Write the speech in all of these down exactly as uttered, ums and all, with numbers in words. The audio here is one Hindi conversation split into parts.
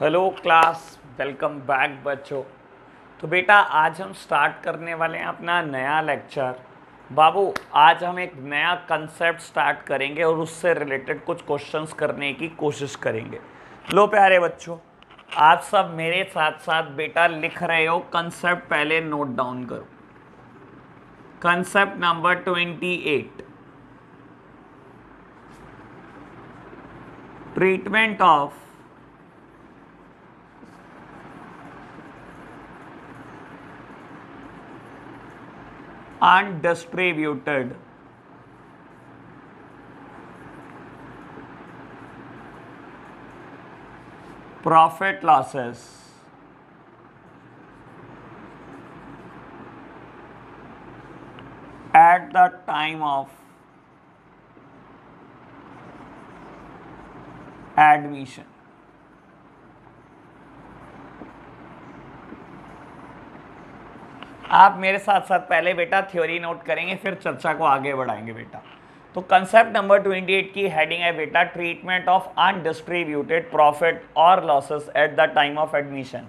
हेलो क्लास, वेलकम बैक बच्चों। तो बेटा आज हम स्टार्ट करने वाले हैं अपना नया लेक्चर। बाबू आज हम एक नया कंसेप्ट स्टार्ट करेंगे और उससे रिलेटेड कुछ क्वेश्चंस करने की कोशिश करेंगे। लो प्यारे बच्चों, आप सब मेरे साथ साथ बेटा लिख रहे हो। कंसेप्ट पहले नोट डाउन करो। Concept number twenty eight, treatment of undistributed profit losses at the time of admission। आप मेरे साथ साथ पहले बेटा थ्योरी नोट करेंगे, फिर चर्चा को आगे बढ़ाएंगे बेटा। तो कंसेप्ट नंबर ट्वेंटी एट की हेडिंग है बेटा, ट्रीटमेंट ऑफ अनडिस्ट्रीब्यूटेड प्रॉफिट और losses at the time of admission.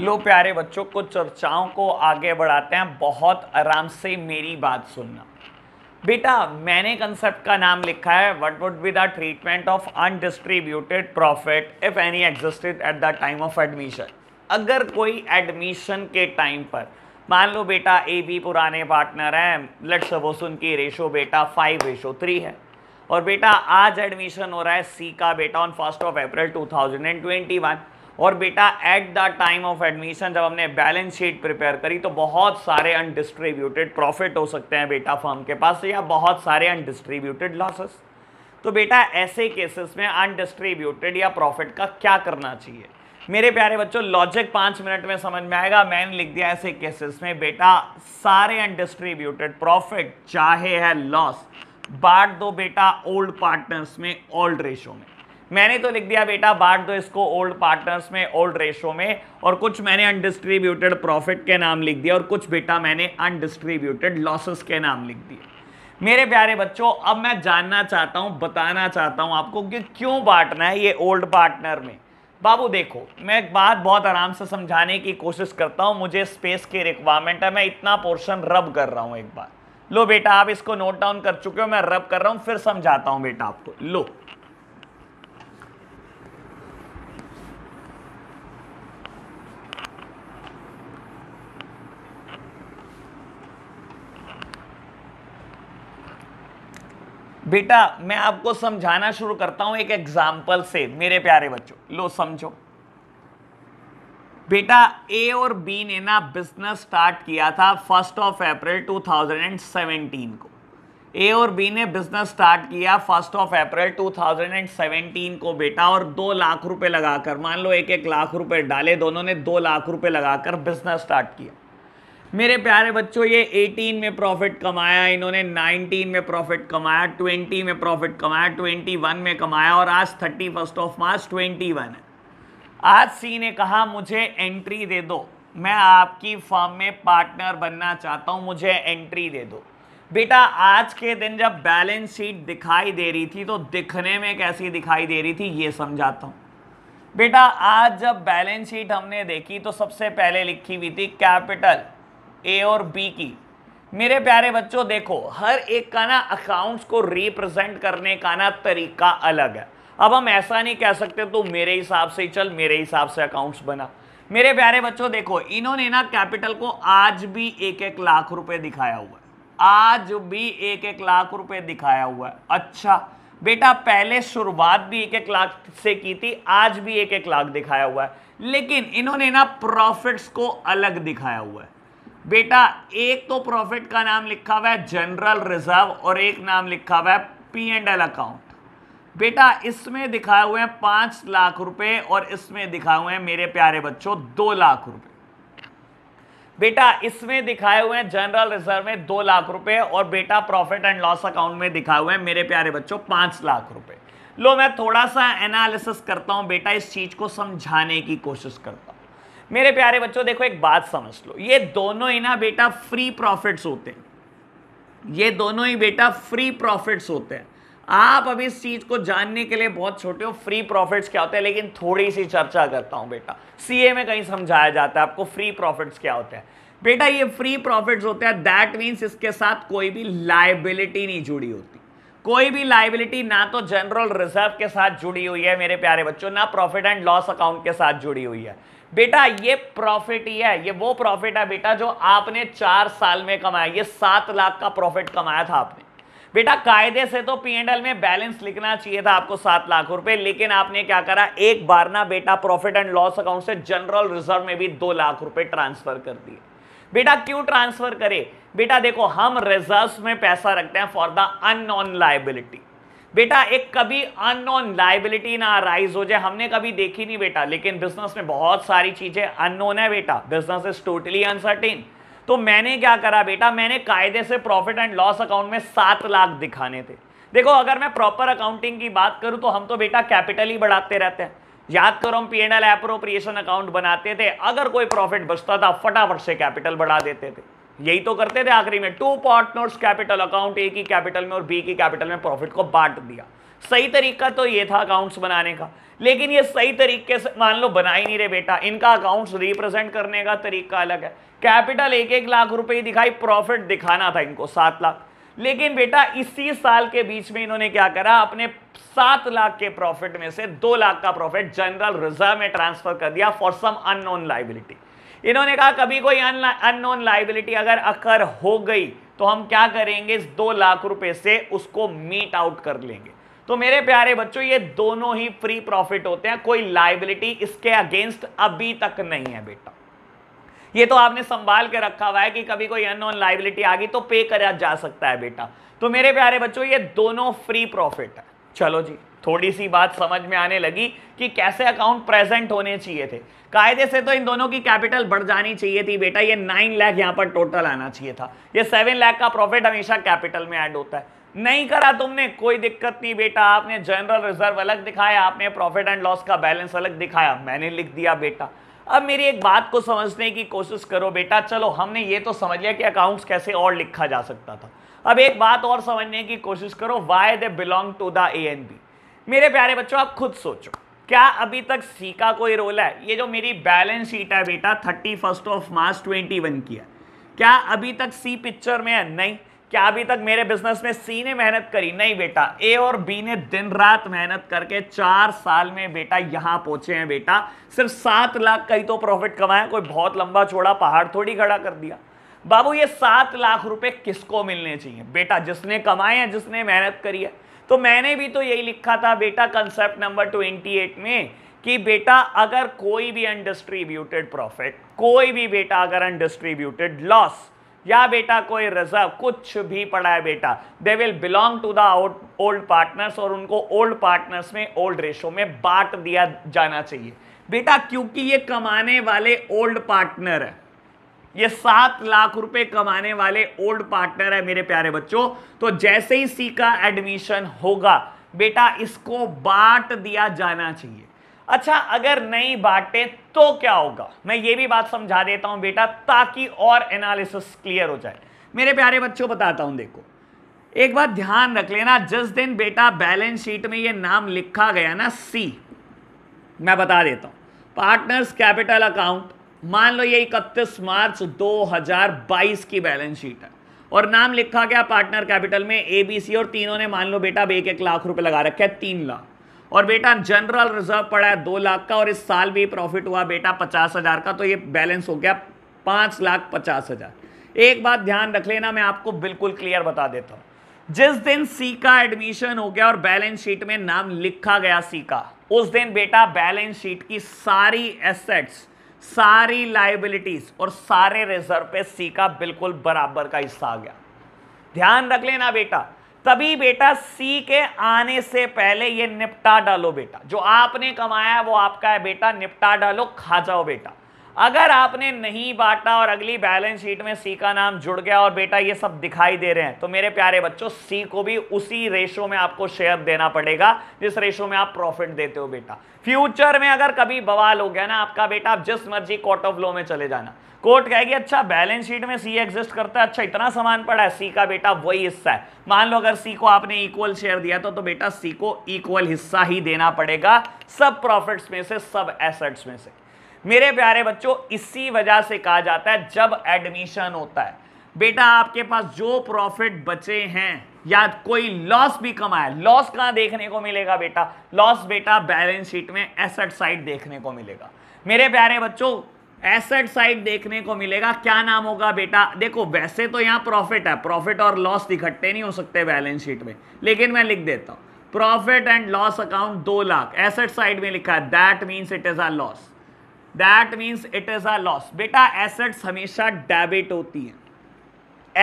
लो प्यारे बच्चों, कुछ चर्चाओं को आगे बढ़ाते हैं। बहुत आराम से मेरी बात सुनना बेटा। मैंने कंसेप्ट का नाम लिखा है what would be the treatment of undistributed profit if any existed at the time of admission. अगर कोई एडमिशन के टाइम पर मान लो बेटा ए बी पुराने पार्टनर हैं, लेट्स सपोज उनकी रेशो बेटा फाइव रेशो थ्री है और बेटा आज एडमिशन हो रहा है सी का बेटा on first of April two thousand and twenty one और बेटा at the time of admission जब हमने बैलेंस शीट प्रिपेयर करी तो बहुत सारे अनडिस्ट्रीब्यूटेड प्रॉफिट हो सकते हैं बेटा फर्म के पास या बहुत सारे अनडिस्ट्रीब्यूटेड लॉसेस। तो बेटा ऐसे केसेस में अनडिस्ट्रीब्यूटेड या प्रॉफिट का क्या करना चाहिए मेरे प्यारे बच्चों? लॉजिक पाँच मिनट में समझ में आएगा। मैंने लिख दिया ऐसे केसेस में बेटा सारे अनडिस्ट्रीब्यूटेड प्रॉफिट चाहे है लॉस बांट दो बेटा ओल्ड पार्टनर्स में ओल्ड रेशो में। मैंने तो लिख दिया बेटा बांट दो इसको ओल्ड पार्टनर्स में ओल्ड रेशो में, और कुछ मैंने अनडिस्ट्रीब्यूटेड प्रॉफिट के नाम लिख दिया और कुछ बेटा मैंने अनडिस्ट्रीब्यूटेड लॉसेस के नाम लिख दिए। मेरे प्यारे बच्चों अब मैं जानना चाहता हूँ, बताना चाहता हूँ आपको कि क्यों बांटना है ये ओल्ड पार्टनर में। बाबू देखो मैं एक बात बहुत आराम से समझाने की कोशिश करता हूँ, मुझे स्पेस की रिक्वायरमेंट है, मैं इतना पोर्शन रब कर रहा हूँ एक बार। लो बेटा आप इसको नोट डाउन कर चुके हो, मैं रब कर रहा हूँ फिर समझाता हूँ बेटा आपको। लो बेटा मैं आपको समझाना शुरू करता हूं एक एग्जाम्पल से मेरे प्यारे बच्चों। लो समझो बेटा ए और बी ने ना बिजनेस स्टार्ट किया था फर्स्ट ऑफ अप्रैल दो हज़ार सत्रह को। ए और बी ने बिजनेस स्टार्ट किया फर्स्ट ऑफ अप्रैल दो हज़ार सत्रह को बेटा, और दो लाख रुपए लगाकर मान लो एक एक लाख रुपए डाले दोनों ने, दो लाख रुपए लगाकर बिजनेस स्टार्ट किया। मेरे प्यारे बच्चों ये अठारह में प्रॉफिट कमाया, इन्होंने उन्नीस में प्रॉफिट कमाया, बीस में प्रॉफिट कमाया, इक्कीस में कमाया, और आज थर्टी फर्स्ट ऑफ मार्च इक्कीस है। आज सी ने कहा मुझे एंट्री दे दो, मैं आपकी फर्म में पार्टनर बनना चाहता हूँ, मुझे एंट्री दे दो। बेटा आज के दिन जब बैलेंस शीट दिखाई दे रही थी तो दिखने में कैसी दिखाई दे रही थी ये समझाता हूँ। बेटा आज जब बैलेंस शीट हमने देखी तो सबसे पहले लिखी हुई थी कैपिटल ए और बी की। मेरे प्यारे बच्चों देखो हर एक का ना अकाउंट्स को रिप्रेजेंट करने का ना तरीका अलग है। अब हम ऐसा नहीं कह सकते तो मेरे हिसाब से चल मेरे हिसाब से अकाउंट्स बना। मेरे प्यारे बच्चों देखो इन्होंने ना कैपिटल को आज भी एक एक लाख रुपए दिखाया हुआ है, आज भी एक एक लाख रुपए दिखाया हुआ है। अच्छा बेटा पहले शुरुआत भी एक एक लाख से की थी, आज भी एक एक लाख दिखाया हुआ है, लेकिन इन्होंने ना प्रॉफिट्स को अलग दिखाया हुआ है। बेटा एक तो प्रॉफिट का नाम लिखा हुआ है जनरल रिजर्व और एक नाम लिखा हुआ है पी एंड एल अकाउंट। बेटा इसमें दिखाए हुए हैं पाँच लाख रुपए और इसमें दिखाए हुए हैं मेरे प्यारे बच्चों दो लाख रुपए। बेटा इसमें दिखाए हुए हैं जनरल रिजर्व में दो लाख रुपए और बेटा प्रॉफिट एंड लॉस अकाउंट में दिखाए हुए हैं मेरे प्यारे बच्चों पाँच लाख रुपए। लो मैं थोड़ा सा एनालिसिस करता हूँ बेटा, इस चीज़ को समझाने की कोशिश करता हूँ। मेरे प्यारे बच्चों देखो एक बात समझ लो, ये दोनों ही ना बेटा फ्री प्रॉफिट्स होते हैं, ये दोनों ही बेटा फ्री प्रॉफिट्स होते हैं। आप अभी इस चीज़ को जानने के लिए बहुत छोटे हो फ्री प्रॉफिट्स क्या होते हैं, लेकिन थोड़ी सी चर्चा करता हूँ बेटा। सीए में कहीं समझाया जाता है आपको फ्री प्रॉफिट्स क्या होते हैं। बेटा ये फ्री प्रॉफिट्स होते हैं, दैट मीन्स इसके साथ कोई भी लायबिलिटी नहीं जुड़ी होती, कोई भी लायबिलिटी ना तो जनरल रिजर्व के साथ जुड़ी हुई है मेरे प्यारे बच्चों, ना प्रॉफिट एंड लॉस अकाउंट के साथ जुड़ी हुई है। बेटा ये प्रॉफिट ही है, ये वो प्रॉफिट है बेटा जो आपने चार साल में कमाया। ये सात लाख का प्रॉफिट कमाया था आपने। बेटा कायदे से तो पी एंड एल में बैलेंस लिखना चाहिए था आपको सात लाख रुपए, लेकिन आपने क्या करा एक बार ना बेटा प्रॉफिट एंड लॉस अकाउंट से जनरल रिजर्व में भी दो लाख रुपए ट्रांसफर कर दिए। बेटा क्यों ट्रांसफर करे? बेटा देखो हम रिजर्व्स में पैसा रखते हैं फॉर द अननोन लायबिलिटी। बेटा एक कभी अननोन लायबिलिटी ना राइज हो जाए, हमने कभी देखी नहीं बेटा, लेकिन बिजनेस में बहुत सारी चीजें अननोन है बेटा, बिजनेस इज टोटली अनसर्टेन। तो मैंने क्या करा बेटा, मैंने कायदे से प्रॉफिट एंड लॉस अकाउंट में सात लाख दिखाने थे। देखो अगर मैं प्रॉपर अकाउंटिंग की बात करूं तो हम तो बेटा कैपिटल ही बढ़ाते रहते हैं। याद करो हम P and L appropriation account बनाते थे, अगर कोई प्रॉफिट बचता था फटाफट से कैपिटल बढ़ा देते थे, यही तो करते थे। आखिरी में to partners capital account, A की कैपिटल में और बी की कैपिटल में प्रॉफिट को बांट दिया। सही तरीका तो ये था अकाउंट्स बनाने का, लेकिन ये सही तरीके से मान लो बना ही नहीं रहे बेटा। इनका अकाउंट्स रिप्रेजेंट करने का तरीका अलग है, कैपिटल एक एक लाख रुपए ही दिखाई, प्रॉफिट दिखाना था इनको सात लाख, लेकिन बेटा इसी साल के बीच में इन्होंने क्या करा अपने सात लाख के प्रॉफिट में से दो लाख का प्रॉफिट जनरल रिजर्व में ट्रांसफर कर दिया फॉर सम अननोन लायबिलिटी। इन्होंने कहा कभी कोई अननोन लायबिलिटी अगर अकर हो गई तो हम क्या करेंगे इस दो लाख रुपए से उसको मीट आउट कर लेंगे। तो मेरे प्यारे बच्चों ये दोनों ही फ्री प्रॉफिट होते हैं, कोई लायबिलिटी इसके अगेंस्ट अभी तक नहीं है बेटा। ये तो आपने संभाल के रखा हुआ है कि कभी कोई अननोन लायबिलिटी आ गई तो पे करा जा सकता है बेटा। तो मेरे प्यारे बच्चों ये दोनों फ्री प्रॉफिट है। चलो जी, थोड़ी सी बात समझ में आने लगी कि कैसे अकाउंट प्रेजेंट होने चाहिए थे। कायदे से तो इन दोनों की कैपिटल बढ़ जानी चाहिए थी बेटा, ये नाइन लाख यहाँ पर टोटल आना चाहिए था, ये सेवन लाख का प्रॉफिट हमेशा कैपिटल में ऐड होता है। नहीं करा तुमने, कोई दिक्कत नहीं बेटा, आपने जनरल रिजर्व अलग दिखाया, आपने प्रॉफिट एंड लॉस का बैलेंस अलग दिखाया, मैंने लिख दिया बेटा। अब मेरी एक बात को समझने की कोशिश करो बेटा। चलो हमने ये तो समझ लिया कि अकाउंट्स कैसे और लिखा जा सकता था, अब एक बात और समझने की कोशिश करो, why they belong to the A and B. मेरे प्यारे बच्चों आप खुद सोचो, क्या अभी तक सी का कोई रोल है? ये जो मेरी बैलेंस शीट है बेटा thirty first of March twenty one की है, क्या अभी तक सी पिक्चर में है? नहीं। क्या अभी तक मेरे बिजनेस में सी ने मेहनत करी? नहीं बेटा, ए और बी ने दिन रात मेहनत करके चार साल में बेटा यहाँ पहुंचे हैं बेटा। सिर्फ सात लाख का ही तो प्रॉफिट कमाया, कोई बहुत लंबा चौड़ा पहाड़ थोड़ी खड़ा कर दिया बाबू। ये सात लाख रुपए किसको मिलने चाहिए बेटा? जिसने कमाए हैं, जिसने मेहनत करी है। तो मैंने भी तो यही लिखा था बेटा कंसेप्ट नंबर ट्वेंटी एट में कि बेटा अगर कोई भी अनडिस्ट्रीब्यूटेड प्रॉफिट, कोई भी बेटा अगर अनडिस्ट्रीब्यूटेड लॉस या बेटा कोई रिजर्व कुछ भी पड़ा है बेटा, they will belong to the old partners और उनको ओल्ड पार्टनर्स में ओल्ड रेशो में बांट दिया जाना चाहिए बेटा, क्योंकि ये कमाने वाले ओल्ड पार्टनर है, ये सात लाख रुपए कमाने वाले ओल्ड पार्टनर है मेरे प्यारे बच्चों। तो जैसे ही सी का एडमिशन होगा बेटा इसको बांट दिया जाना चाहिए। अच्छा अगर नहीं बांटे तो क्या होगा, मैं ये भी बात समझा देता हूं बेटा ताकि और एनालिसिस क्लियर हो जाए। मेरे प्यारे बच्चों बताता हूं, देखो एक बात ध्यान रख लेना, जिस दिन बेटा बैलेंस शीट में ये नाम लिखा गया ना सी, मैं बता देता हूं पार्टनर्स कैपिटल अकाउंट, मान लो ये इकतीस मार्च दो हज़ार बाईस की बैलेंस शीट है और नाम लिखा गया पार्टनर कैपिटल में ए बी सी और तीनों ने मान लो बेटा एक एक लाख रुपए लगा रखे है, तीन लाख और बेटा जनरल रिजर्व पड़ा है दो लाख का और इस साल भी प्रॉफिट हुआ बेटा पचास हजार का, तो ये बैलेंस हो गया पाँच लाख पचास हजार। एक बात ध्यान रख लेना, मैं आपको बिल्कुल क्लियर बता देता हूँ, जिस दिन सी का एडमिशन हो गया और बैलेंस शीट में नाम लिखा गया सी का, उस दिन बेटा बैलेंस शीट की सारी एसेट्स, सारी लाइबिलिटीज और सारे रिजर्व पे सी का बिल्कुल बराबर का हिस्सा आ गया। ध्यान रख लेना बेटा, तभी बेटा सी के आने से पहले ये निपटा डालो बेटा, जो आपने कमाया है वो आपका है बेटा, निपटा डालो, खा जाओ बेटा। अगर आपने नहीं बांटा और अगली बैलेंस शीट में सी का नाम जुड़ गया और बेटा ये सब दिखाई दे रहे हैं, तो मेरे प्यारे बच्चों सी को भी उसी रेशो में आपको शेयर देना पड़ेगा जिस रेशो में आप प्रॉफिट देते हो बेटा। फ्यूचर में अगर कभी बवाल हो गया ना आपका बेटा, आप जिस मर्जी कोर्ट ऑफ लॉ में चले जाना, कोर्ट कहेगी अच्छा बैलेंस शीट में सी एग्जिस्ट करता है, अच्छा इतना सामान पड़ा है, सी का बेटा वही हिस्सा है। मान लो अगर सी को आपने इक्वल शेयर दिया तो, तो बेटा सी को इक्वल हिस्सा ही देना पड़ेगा सब प्रॉफिट्स में से, सब एसेट्स में से। मेरे प्यारे बच्चों इसी वजह से कहा जाता है जब एडमिशन होता है बेटा आपके पास जो प्रॉफिट बचे हैं या कोई लॉस भी कमाया, लॉस कहाँ देखने को मिलेगा बेटा? लॉस बेटा बैलेंस शीट में एसेट साइड देखने को मिलेगा मेरे प्यारे बच्चों, एसेट साइड देखने को मिलेगा। क्या नाम होगा बेटा? देखो वैसे तो यहाँ प्रॉफिट है, प्रॉफिट और लॉस इकट्ठे नहीं हो सकते बैलेंस शीट में, लेकिन मैं लिख देता हूँ प्रॉफिट एंड लॉस अकाउंट दो लाख एसेट साइड में लिखा है, that means it is a loss, that means it is a loss. बेटा एसेट्स हमेशा डेबिट होती हैं,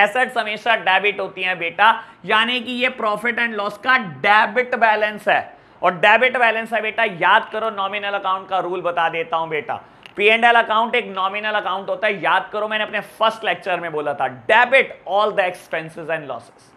एसेट्स हमेशा डेबिट होती हैं बेटा, यानी कि ये प्रॉफिट एंड लॉस का डेबिट बैलेंस है और डेबिट बैलेंस है बेटा याद करो नॉमिनल अकाउंट का रूल बता देता हूं बेटा। पी एंड एल अकाउंट एक नॉमिनल अकाउंट होता है, याद करो मैंने अपने फर्स्ट लेक्चर में बोला था, debit all the expenses and losses,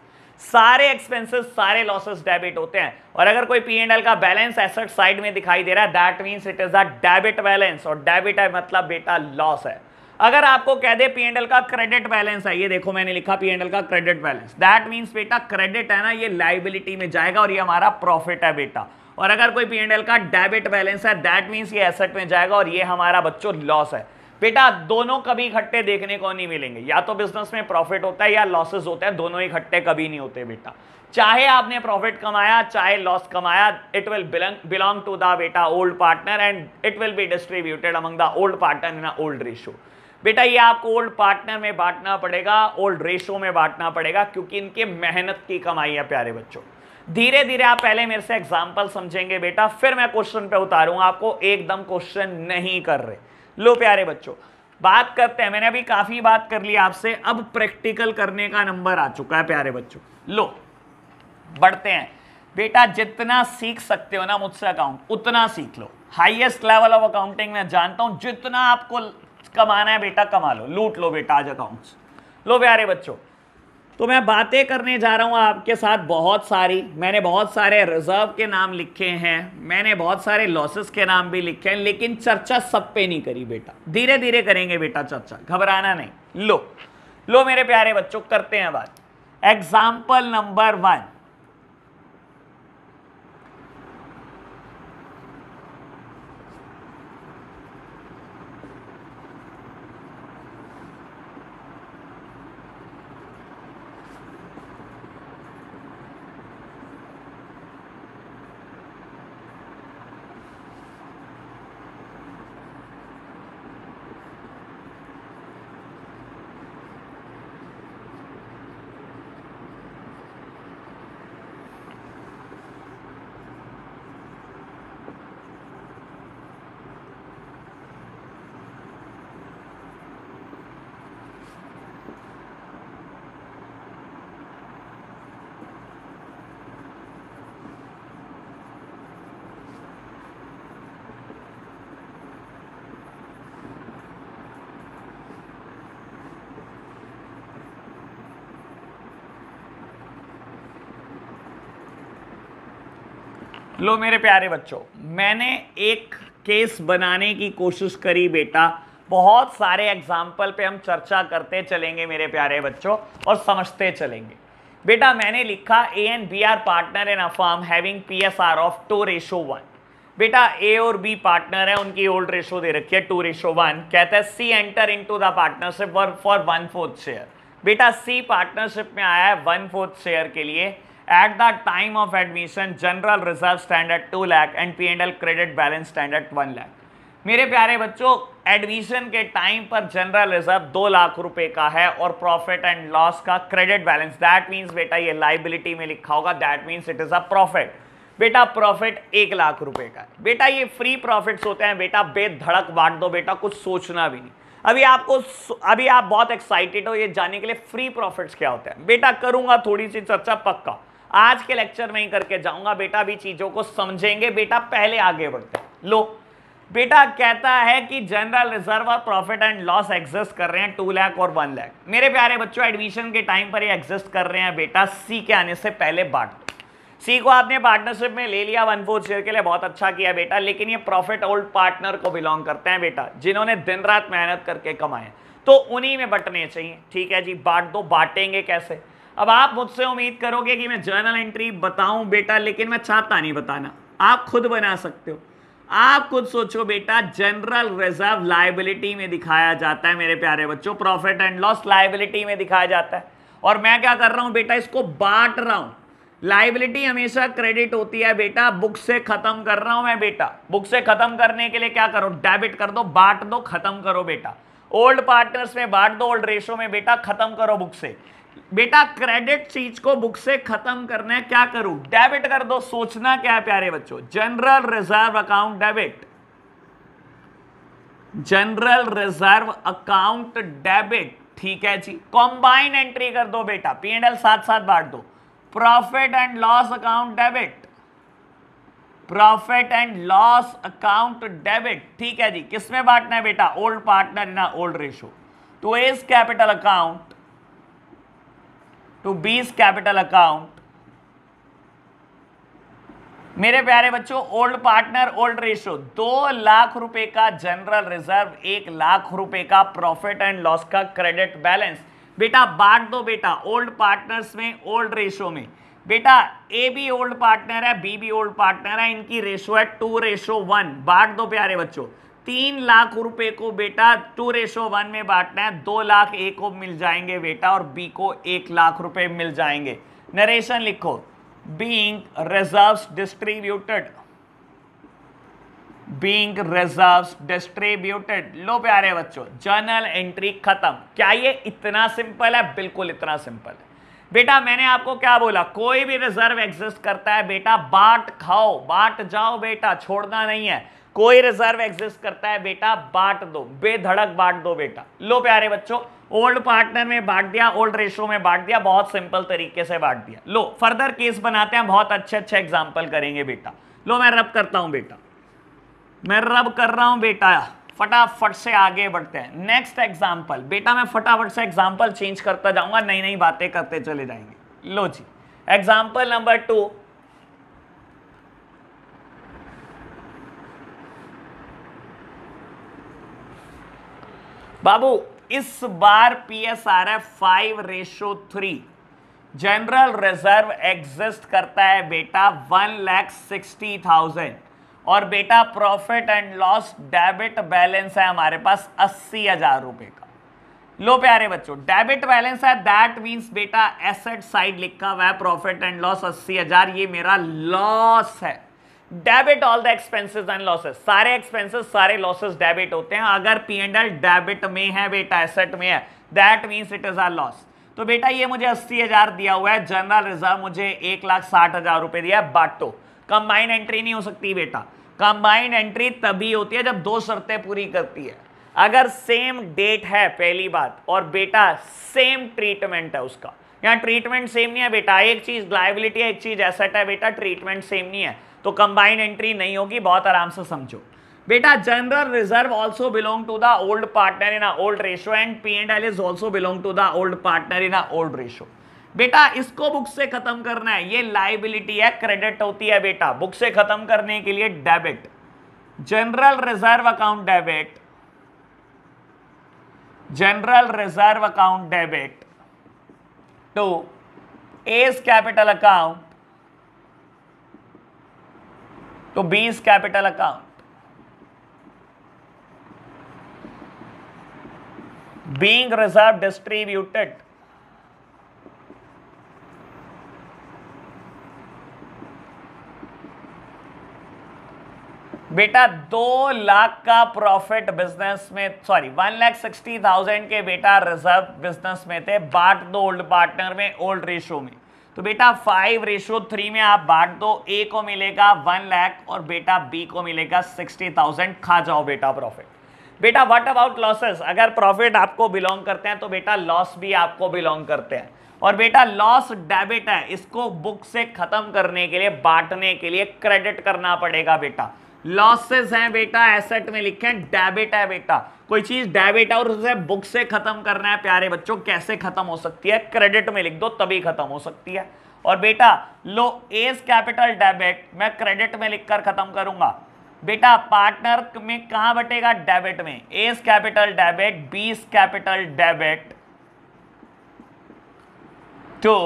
सारे एक्सपेंसेस सारे लॉसेस डेबिट होते हैं और अगर कोई पी एंड एल का बैलेंस एसेट साइड में दिखाई दे रहा है that means it is a debit balance और डेबिट है मतलब बेटा लॉस है। अगर आपको कह दे पी एंड एल का क्रेडिट बैलेंस है, ये देखो मैंने लिखा पी एंड एल का क्रेडिट बैलेंस, दैट मीन्स बेटा क्रेडिट है ना ये लाइबिलिटी में जाएगा और ये हमारा प्रॉफिट है बेटा। और अगर कोई पी एंड एल का डेबिट बैलेंस है दैट मीन्स ये एसेट में जाएगा और ये हमारा बच्चों लॉस है बेटा। दोनों कभी इकट्ठे देखने को नहीं मिलेंगे, या तो बिजनेस में प्रॉफिट होता है या लॉसेस होते हैं, दोनों इकट्ठे कभी नहीं होते बेटा। चाहे आपने प्रॉफिट कमाया चाहे लॉस कमाया, it will belong to the बेटा old partner and it will be distributed among the old partner in a old ratio. बेटा ये आपको ओल्ड पार्टनर में बांटना पड़ेगा, ओल्ड रेशो में बांटना पड़ेगा, क्योंकि इनके मेहनत की कमाई है प्यारे बच्चों। धीरे धीरे आप पहले मेरे से एग्जाम्पल समझेंगे बेटा, फिर मैं क्वेश्चन पे उतारूंगा, आपको एकदम क्वेश्चन नहीं कर रहे। लो प्यारे बच्चों, बात करते हैं, मैंने अभी काफी बात कर ली आपसे, अब प्रैक्टिकल करने का नंबर आ चुका है प्यारे बच्चों। लो बढ़ते हैं बेटा, जितना सीख सकते हो ना मुझसे अकाउंट उतना सीख लो। हाईएस्ट लेवल ऑफ अकाउंटिंग मैं जानता हूं, जितना आपको कमाना है बेटा कमा लो, लूट लो बेटा आज अकाउंट्स। लो प्यारे बच्चों, तो मैं बातें करने जा रहा हूँ आपके साथ बहुत सारी। मैंने बहुत सारे रिजर्व के नाम लिखे हैं, मैंने बहुत सारे लॉसेस के नाम भी लिखे हैं, लेकिन चर्चा सब पे नहीं करी बेटा, धीरे धीरे करेंगे बेटा चर्चा, घबराना नहीं। लो लो मेरे प्यारे बच्चों, करते हैं बात। एग्जाम्पल नंबर वन, लो मेरे प्यारे बच्चों, मैंने एक केस बनाने की कोशिश करी बेटा, बहुत सारे एग्जाम्पल पे हम चर्चा करते चलेंगे मेरे प्यारे बच्चों और समझते चलेंगे बेटा। मैंने लिखा A and B are partner in a firm having P S R of two ratio one. बेटा ए और बी पार्टनर है, उनकी ओल्ड रेशो दे रखी है टू रेशो वन। कहता है C enter into the partnership for one fourth share. बेटा सी पार्टनरशिप में आया है वन फोर्थ शेयर के लिए। At the time of admission, general reserve stand at two lakh and P and L credit balance stand at one lakh. मेरे प्यारे बच्चों, एडमिशन के टाइम पर जनरल रिजर्व दो लाख रुपए का है और प्रॉफिट एंड लॉस का क्रेडिट बैलेंस, दैट मीन्स बेटा ये लाइबिलिटी में लिखा होगा, that means it is a profit. बेटा प्रॉफिट एक लाख रुपए का है। बेटा ये फ्री प्रॉफिट्स होते हैं बेटा, बेधड़क बांट दो बेटा, कुछ सोचना भी नहीं। अभी आपको अभी आप बहुत एक्साइटेड हो ये जानने के लिए फ्री प्रॉफिट्स क्या होते हैं। बेटा करूंगा थोड़ी सी चर्चा पक्का, आज के लेक्चर में ही करके जाऊंगा बेटा, अभी चीजों को समझेंगे बेटा, पहले आगे बढ़ते हैं। लो बेटा, कहता है कि जनरल रिजर्व और प्रॉफिट एंड लॉस एग्जिस्ट कर रहे हैं टू लाख और वन लाख। मेरे प्यारे बच्चों, एडमिशन के टाइम पर ये एग्जिस्ट कर रहे हैं बेटा, सी के आने से पहले बांट दो। सी को आपने पार्टनरशिप में ले लिया वन फोर्थ शेयर के लिए, बहुत अच्छा किया बेटा, लेकिन ये प्रॉफिट ओल्ड पार्टनर को बिलोंग करते हैं बेटा, जिन्होंने दिन रात मेहनत करके कमाए, तो उन्हीं में बंटने चाहिए। ठीक है जी, बांट दो। बांटेंगे कैसे? अब आप मुझसे उम्मीद करोगे कि मैं जर्नल एंट्री बताऊं बेटा, लेकिन मैं चाहता नहीं बताना, आप खुद बना सकते हो। आप खुद सोचो बेटा, जनरल रिजर्व लायबिलिटी में दिखाया जाता है मेरे प्यारे बच्चों, प्रॉफिट एंड लॉस लायबिलिटी में दिखाया जाता है, और मैं क्या कर रहा हूं बेटा, इसको बांट रहा हूं। लायबिलिटी हमेशा क्रेडिट होती है बेटा, बुक से खत्म कर रहा हूं मैं बेटा। बुक से खत्म करने के लिए क्या करो, डेबिट कर दो, बांट दो, खत्म करो बेटा। ओल्ड पार्टनर्स में बांट दो, ओल्ड रेशो में बेटा, खत्म करो बुक से। बेटा क्रेडिट चीज को बुक से खत्म करना है, क्या करूं, डेबिट कर दो। सोचना क्या है प्यारे बच्चों, general reserve account debit, general reserve account debit. ठीक है जी, कंबाइन एंट्री कर दो बेटा, पी एंड एल साथ साथ बांट दो। Profit and loss account debit, profit and loss account debit. ठीक है जी, किसमें बांटना है बेटा, ओल्ड पार्टनर ना ओल्ड रेशो, तो A's capital account to B's capital account. मेरे प्यारे बच्चों, ओल्ड पार्टनर ओल्ड रेशो दो लाख रुपए का जनरल रिजर्व, एक लाख रुपए का प्रॉफिट एंड लॉस का क्रेडिट बैलेंस। बेटा बांट दो बेटा, ओल्ड पार्टनर्स में ओल्ड रेशो में। बेटा ए बी ओल्ड पार्टनर है, बी बी ओल्ड पार्टनर है, इनकी रेशो है टू रेशो वन। बांट दो प्यारे बच्चों, तीन लाख रुपए को बेटा टू रेशो वन में बांटना है, दो लाख ए को मिल जाएंगे बेटा और बी को एक लाख रुपए मिल जाएंगे। नरेशन लिखो, being reserves distributed, being reserves distributed. लो प्यारे बच्चों, जर्नल एंट्री खत्म। क्या ये इतना सिंपल है? बिल्कुल इतना सिंपल है। बेटा मैंने आपको क्या बोला, कोई भी रिजर्व एग्जिस्ट करता है बेटा, बाट खाओ, बाट जाओ बेटा, छोड़ना नहीं है। कोई रिजर्व एग्जिस्ट करता है बेटा, बाट दो, बेधड़क बाट दो बेटा। लो प्यारे बच्चों, ओल्ड पार्टनर में बांट दिया, ओल्ड रेशो में बांट दिया, बहुत सिंपल तरीके से बांट दिया। लो फर्दर केस बनाते हैं, बहुत अच्छे अच्छे एग्जाम्पल करेंगे बेटा। लो मैं रब करता हूं बेटा, मैं रब कर रहा हूं बेटा, फटाफट से आगे बढ़ते हैं। नेक्स्ट एग्जाम्पल बेटा, मैं फटाफट से एग्जाम्पल चेंज करता जाऊंगा, नई नई बातें करते चले जाएंगे। लो जी एग्जाम्पल नंबर टू, बाबू इस बार पीएस आ रहा है five ratio three, general reserve exist करता है बेटा वन लैख सिक्सटी थाउजेंड और बेटा profit and loss debit balance है हमारे पास अस्सी हजार रुपए का। लो प्यारे बच्चों, डेबिट बैलेंस है, दैट मीन्स बेटा एसेट साइड लिखा हुआ है प्रॉफिट एंड लॉस अस्सी हजार, ये मेरा लॉस है। Debit all the expenses and losses, सारे एक्सपेंसेस सारे लॉसेस डेबिट होते हैं। अगर पी एंड एल डेबिट में है बेटा, एसेट में है, that means it is a loss. तो बेटा ये मुझे अस्सी हजार दिया हुआ है, जनरल रिजर्व मुझे एक लाख साठ हजार रुपए दिया है, बांटो। कंबाइंड एंट्री नहीं हो सकती बेटा, कंबाइंड एंट्री तभी होती है जब दो शर्तें पूरी करती है। अगर सेम डेट है पहली बात, और बेटा सेम ट्रीटमेंट है उसका, यहाँ ट्रीटमेंट सेम नहीं है बेटा, एक चीज लायबिलिटी है एक चीज एसेट है बेटा, ट्रीटमेंट सेम नहीं है तो कंबाइंड एंट्री नहीं होगी। बहुत आराम से समझो बेटा, general reserve also belong to the old partner in old ratio and P and L is also belong to the old partner in old ratio. बेटा इसको बुक से खत्म करना है, ये लाइबिलिटी है, क्रेडिट होती है बेटा। बुक से खत्म करने के लिए debit, general reserve account debit, general reserve account debit to A's capital account to B's capital account being reserve distributed बेटा दो लाख का प्रॉफिट बिजनेस में, sorry one lakh sixty thousand के बेटा रिजर्व बिजनेस में थे, बाट दो ओल्ड पार्टनर में ओल्ड रेशो में। तो बेटा फाइव रेशो थ्री में आप बांट दो, ए को मिलेगा वन लाख और बेटा बी को मिलेगा सिक्सटी थाउजेंड, खा जाओ बेटा प्रॉफिट। बेटा व्हाट अबाउट लॉसेस, अगर प्रॉफिट आपको बिलोंग करते हैं तो बेटा लॉस भी आपको बिलोंग करते हैं, और बेटा लॉस डेबिट है, इसको बुक से खत्म करने के लिए बांटने के लिए क्रेडिट करना पड़ेगा बेटा। लॉसेस हैं बेटा, एसेट में लिखे हैं, डेबिट है बेटा, कोई चीज डेबिट है और उसे बुक से खत्म करना है प्यारे बच्चों। कैसे खत्म हो सकती है, क्रेडिट में लिख दो तभी खत्म हो सकती है। और बेटा लो एज कैपिटल डेबिट मैं क्रेडिट में लिखकर खत्म करूंगा बेटा, पार्टनर में कहां बटेगा, डेबिट में, A's capital debit B's capital debit to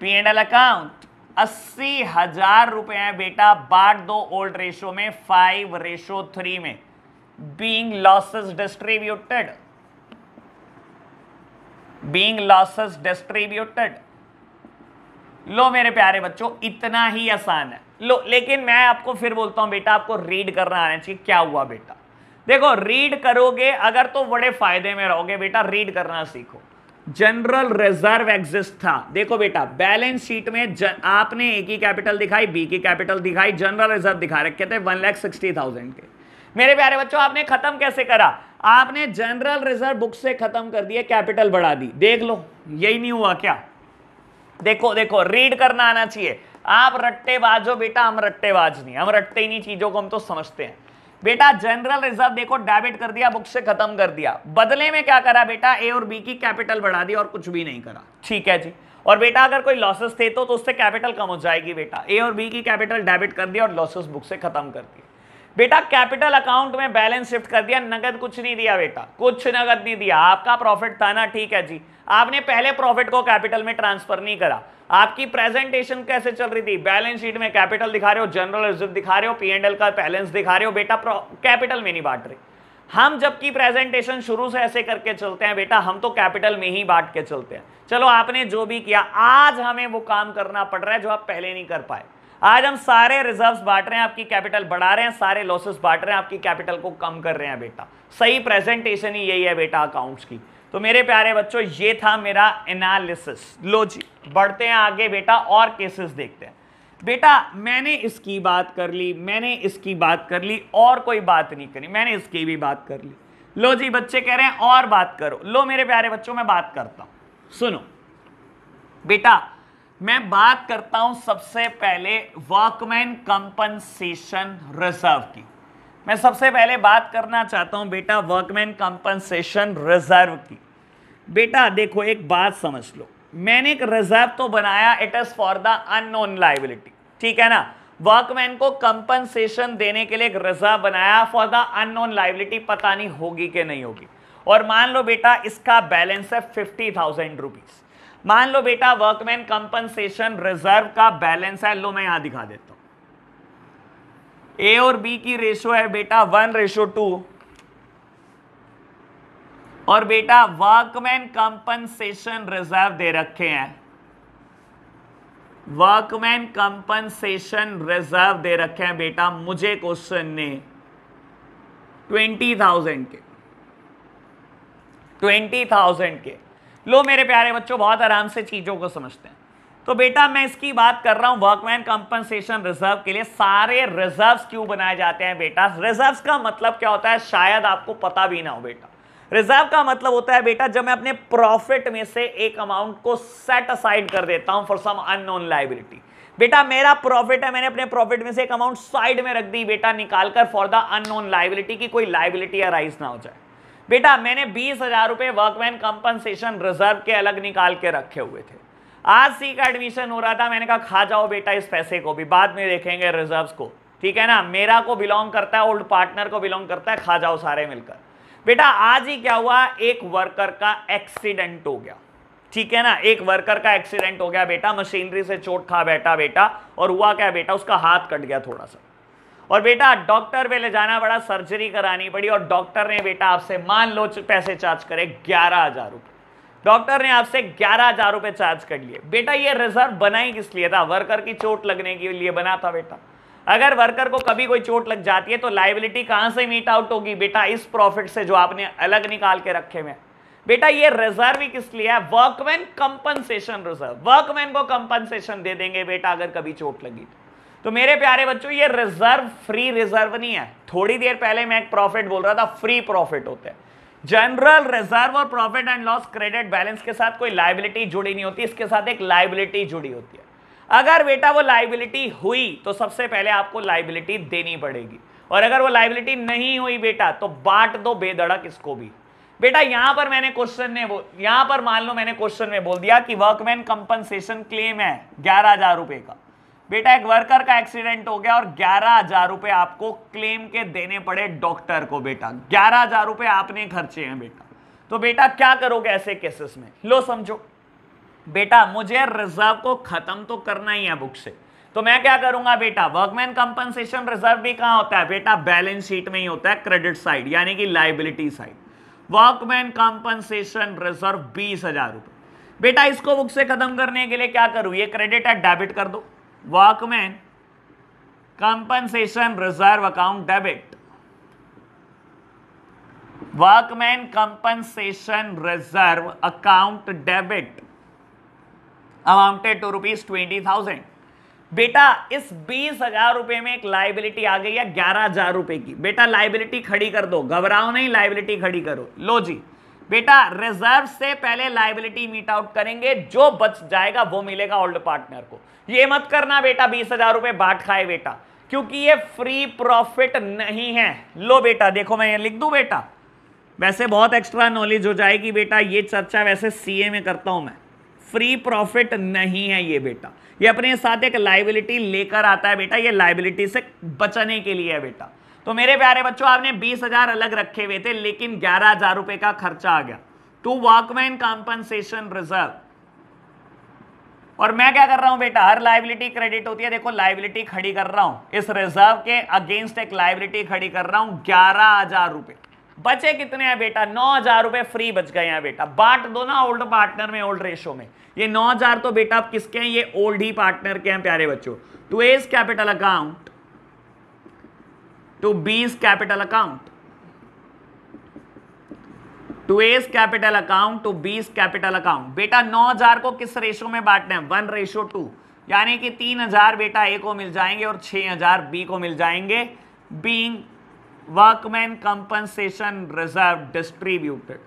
P and L account अस्सी हजार रुपए है बेटा, बांट दो ओल्ड रेशो में फाइव रेशो थ्री में being losses distributed, being losses distributed. लो मेरे प्यारे बच्चों इतना ही आसान है। लो लेकिन मैं आपको फिर बोलता हूं बेटा, आपको रीड करना आना चाहिए। क्या हुआ बेटा, देखो रीड करोगे अगर तो बड़े फायदे में रहोगे बेटा, रीड करना सीखो। जनरल रिजर्व एग्जिस्ट था, देखो बेटा बैलेंस शीट में ज, आपने ए की कैपिटल दिखाई, बी की कैपिटल दिखाई, जनरल रिजर्व दिखा रखे थे वन लाख सिक्सटी थाउजेंड के। मेरे प्यारे बच्चों आपने खत्म कैसे करा, आपने जनरल रिजर्व बुक से खत्म कर दिया, कैपिटल बढ़ा दी। देख लो यही नहीं हुआ क्या, देखो देखो रीड करना आना चाहिए। आप रट्टेबाज हो बेटा, हम रट्टेबाज नहीं, हम रटते ही नहीं चीजों को, हम तो समझते हैं बेटा। जनरल रिजर्व देखो डेबिट कर दिया, बुक से खत्म कर दिया, बदले में क्या करा बेटा, ए और बी की कैपिटल बढ़ा दी और कुछ भी नहीं करा, ठीक है जी। और बेटा अगर कोई लॉसेस थे तो, तो उससे कैपिटल कम हो जाएगी बेटा, ए और बी की कैपिटल डेबिट कर दिया और लॉसेस बुक से खत्म कर दिया बेटा। कैपिटल अकाउंट में बैलेंस शिफ्ट कर दिया, नगद कुछ नहीं दिया बेटा, कुछ नगद नहीं दिया, आपका प्रॉफिट था ना, ठीक है जी। आपने पहले प्रॉफिट को कैपिटल में ट्रांसफर नहीं करा, आपकी प्रेजेंटेशन कैसे चल रही थी, बैलेंस शीट में कैपिटल दिखा रहे हो, जनरल रिजर्व दिखा रहे हो, पी एंड एल का बैलेंस दिखा रहे हो बेटा, कैपिटल में नहीं बांट रहे हम, जबकि प्रेजेंटेशन शुरू से ऐसे करके चलते हैं बेटा, हम तो कैपिटल में ही बांट के चलते हैं। चलो आपने जो भी किया, आज हमें वो काम करना पड़ रहा है जो आप पहले नहीं कर पाए। आज हम सारे रिजर्व्स बांट रहे हैं, आपकी कैपिटल बढ़ा रहे हैं, सारे लॉसेस बांट रहे हैं, आपकी कैपिटल को कम कर रहे हैं बेटा। सही प्रेजेंटेशन ही यही है बेटा अकाउंट्स की। तो मेरे प्यारे बच्चों ये था मेरा एनालिसिस। लो जी बढ़ते हैं आगे बेटा, और केसेस देखते हैं। बेटा मैंने इसकी बात कर ली, मैंने इसकी बात कर ली, और कोई बात नहीं करी, मैंने इसकी भी बात कर ली। लो जी बच्चे कह रहे हैं और बात करो। लो मेरे प्यारे बच्चों मैं बात करता हूँ, सुनो बेटा मैं बात करता हूँ सबसे पहले वर्कमैन कंपनसेशन रिजर्व की। मैं सबसे पहले बात करना चाहता हूँ बेटा वर्कमैन कंपनसेशन रिजर्व की। बेटा देखो एक बात समझ लो, मैंने एक रिजर्व तो बनाया, it is for the unknown liability, ठीक है ना। वर्कमैन को कंपनसेशन देने के लिए एक रिजर्व बनाया फॉर द अननोन लायबिलिटी, पता नहीं होगी कि नहीं होगी। और मान लो बेटा इसका बैलेंस है फिफ्टी थाउजेंड रुपीज़। मान लो बेटा वर्कमैन कंपनसेशन रिजर्व का बैलेंस है, लो मैं यहां दिखा देता हूं, ए और बी की रेशो है बेटा वन रेशो टू, और बेटा वर्कमैन कंपनसेशन रिजर्व दे रखे हैं, वर्कमैन कंपनसेशन रिजर्व दे रखे हैं बेटा मुझे क्वेश्चन ने ट्वेंटी थाउजेंड के ट्वेंटी थाउजेंड के लो मेरे प्यारे बच्चों बहुत आराम से चीज़ों को समझते हैं। तो बेटा मैं इसकी बात कर रहा हूँ वर्कमैन कंपनसेशन रिजर्व के लिए सारे रिजर्व्स क्यों बनाए जाते हैं बेटा। रिजर्व्स का मतलब क्या होता है शायद आपको पता भी ना हो बेटा। रिजर्व का मतलब होता है बेटा जब मैं अपने प्रॉफिट में से एक अमाउंट को सेट असाइड कर देता हूँ फॉर सम अननोन लायबिलिटी। बेटा मेरा प्रॉफिट है, मैंने अपने प्रॉफिट में से एक अमाउंट साइड में रख दी बेटा निकाल कर फॉर द अननोन लायबिलिटी की कोई लायबिलिटी अराइज ना हो जाए। बेटा मैंने बीस हजार रुपये वर्कमैन कंपनसेशन रिजर्व के अलग निकाल के रखे हुए थे, आज सी का एडमिशन हो रहा था, मैंने कहा खा जाओ बेटा इस पैसे को भी, बाद में देखेंगे रिजर्व्स को, ठीक है ना। मेरा को बिलोंग करता है, ओल्ड पार्टनर को बिलोंग करता है, खा जाओ सारे मिलकर। बेटा आज ही क्या हुआ, एक वर्कर का एक्सीडेंट हो गया, ठीक है ना। एक वर्कर का एक्सीडेंट हो गया बेटा, मशीनरी से चोट खा बैठा बेटा, और हुआ क्या बेटा उसका हाथ कट गया थोड़ा सा, और बेटा डॉक्टर पे ले जाना पड़ा, सर्जरी करानी पड़ी, और डॉक्टर ने बेटा आपसे मान लो पैसे चार्ज करे ग्यारह हजार रुपये, डॉक्टर ने आपसे ग्यारह हजार रुपये चार्ज कर लिए। बेटा ये रिजर्व बनाई किस लिए था, वर्कर की चोट लगने के लिए बना था बेटा। अगर वर्कर को कभी कोई चोट लग जाती है तो लायबिलिटी कहाँ से मीट आउट होगी बेटा, इस प्रॉफिट से जो आपने अलग निकाल के रखे में। बेटा ये रिजर्व ही किस लिए है, वर्कमैन कंपनसेशन रिजर्व, वर्कमैन को कंपनसेशन दे देंगे बेटा अगर कभी चोट लगी। तो मेरे प्यारे बच्चों ये रिजर्व फ्री रिजर्व नहीं है। थोड़ी देर पहले मैं एक प्रॉफिट बोल रहा था, फ्री प्रॉफिट होते हैं। जनरल रिजर्व और profit and loss credit balance के साथ कोई लायबिलिटी जुड़ी नहीं होती, इसके साथ एक लायबिलिटी जुड़ी होती है। अगर बेटा वो लायबिलिटी हुई तो सबसे पहले आपको लायबिलिटी देनी पड़ेगी, और अगर वो लायबिलिटी नहीं हुई बेटा तो बांट दो बेधड़क इसको भी। बेटा यहाँ पर मैंने क्वेश्चन ने बोल यहाँ पर मान लो मैंने क्वेश्चन में बोल दिया कि वर्कमैन कंपनसेशन क्लेम है ग्यारह हजार रुपये का। बेटा एक वर्कर का एक्सीडेंट हो गया और ग्यारह हजार रुपये आपको क्लेम के देने पड़े डॉक्टर को बेटा, ग्यारह हजार रुपये आपने खर्चे हैं बेटा। तो बेटा क्या करोगे ऐसे केसेस में, लो समझो बेटा मुझे रिजर्व को खत्म तो करना ही है बुक से, तो मैं क्या करूंगा बेटा, वर्कमैन कंपनसेशन रिजर्व भी कहाँ होता है बेटा, बैलेंस शीट में ही होता है, क्रेडिट साइड यानी कि liability side. Workman compensation reserve बीस हजार रुपये बेटा, इसको बुक से खत्म करने के लिए क्या करूँ, ये क्रेडिट या डेबिट कर दो, workman compensation reserve account debit, workman compensation reserve account debit amounted to rupees twenty thousand. बेटा इस बीस हजार रुपये में एक लाइबिलिटी आ गई है ग्यारह हजार रुपये की, बेटा लाइबिलिटी खड़ी कर दो, घबराओ नहीं, लाइबिलिटी खड़ी करो। लो जी बेटा रिजर्व से पहले लायबिलिटी मीट आउट करेंगे, जो बच जाएगा वो मिलेगा ओल्ड पार्टनर को। ये मत करना बेटा बीस हजार रुपये बाट खाए बेटा, क्योंकि ये फ्री प्रॉफिट नहीं है। लो बेटा देखो मैं ये लिख दूं बेटा, वैसे बहुत एक्स्ट्रा नॉलेज हो जाएगी बेटा, ये चर्चा वैसे सीए में करता हूं मैं, फ्री प्रॉफिट नहीं है ये बेटा, ये अपने साथ एक लायबिलिटी लेकर आता है बेटा, ये लायबिलिटी से बचने के लिए है बेटा। तो मेरे प्यारे बच्चों आपने बीस हजार अलग रखे हुए थे, लेकिन ग्यारह हजार रुपए का खर्चा आ गया टू वर्कमैन कंपनसेशन रिजर्व। और मैं क्या कर रहा हूं बेटा, हर लायबिलिटी क्रेडिट होती है, देखो लायबिलिटी खड़ी कर रहा हूं, इस रिजर्व के अगेंस्ट एक लायबिलिटी खड़ी कर रहा हूं ग्यारह हजार रुपए। बचे कितने हैं बेटा, नौ हजार रुपए फ्री बच गए हैं बेटा, बांट दो ना ओल्ड पार्टनर में, ओल्ड रेशो में। ये नौ हजार तो बेटा आप किसके हैं, ये ओल्ड ही पार्टनर के हैं प्यारे बच्चों। To A's capital account to B's capital account to A's capital account to B's capital account. बेटा नौ हजार को किस रेशो में बांटना है? वन रेशो टू, यानी कि तीन हजार बेटा ए को मिल जाएंगे और छह हजार बी को मिल जाएंगे, being workman compensation reserve distributed.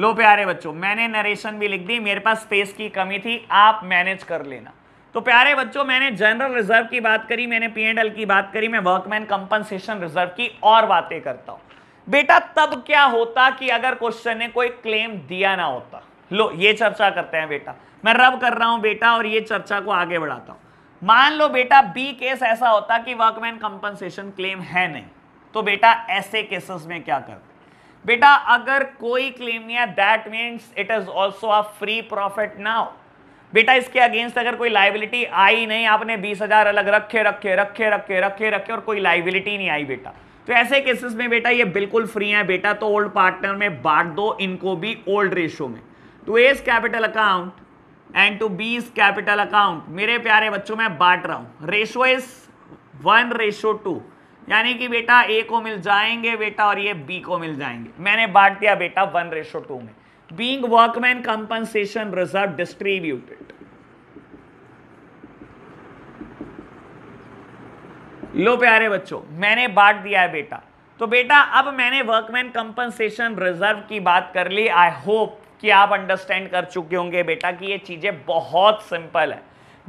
लो प्यारे बच्चों, मैंने नरेशन भी लिख दी, मेरे पास स्पेस की कमी थी, आप मैनेज कर लेना। तो प्यारे बच्चों, मैंने जनरल रिजर्व की बात करी, मैंने पी एंड एल की बात करी, मैं वर्कमैन कंपनसेशन रिजर्व की और बातें करता हूँ। बेटा तब क्या होता कि अगर क्वेश्चन ने कोई क्लेम दिया ना होता, लो ये चर्चा करते हैं बेटा। मैं रब कर रहा हूँ बेटा और ये चर्चा को आगे बढ़ाता हूँ। मान लो बेटा बी केस ऐसा होता कि वर्कमैन कंपनसेशन क्लेम है नहीं, तो बेटा ऐसे केसेस में क्या करते? बेटा अगर कोई क्लेम नहीं है, that means it is also a free profit now. बेटा इसके अगेंस्ट अगर कोई लाइबिलिटी आई नहीं, आपने बीस हजार अलग रखे रखे रखे रखे रखे रखे और कोई लाइबिलिटी नहीं आई बेटा, तो ऐसे केसेस में बेटा ये बिल्कुल फ्री है बेटा, तो ओल्ड पार्टनर में बांट दो इनको भी ओल्ड रेशो में, to A's capital account and to B's capital account. मेरे प्यारे बच्चों मैं बांट रहा हूँ, ratio is one ratio two, यानी कि बेटा ए को मिल जाएंगे बेटा और ये बी को मिल जाएंगे। मैंने बांट दिया बेटा वन रेशो टू में, being workman compensation reserve distributed. लो प्यारे बच्चों, मैंने बांट दिया है बेटा। तो बेटा अब मैंने वर्कमैन कंपनसेशन रिजर्व की बात कर ली। आई होप कि आप अंडरस्टैंड कर चुके होंगे बेटा कि ये चीजें बहुत सिंपल है।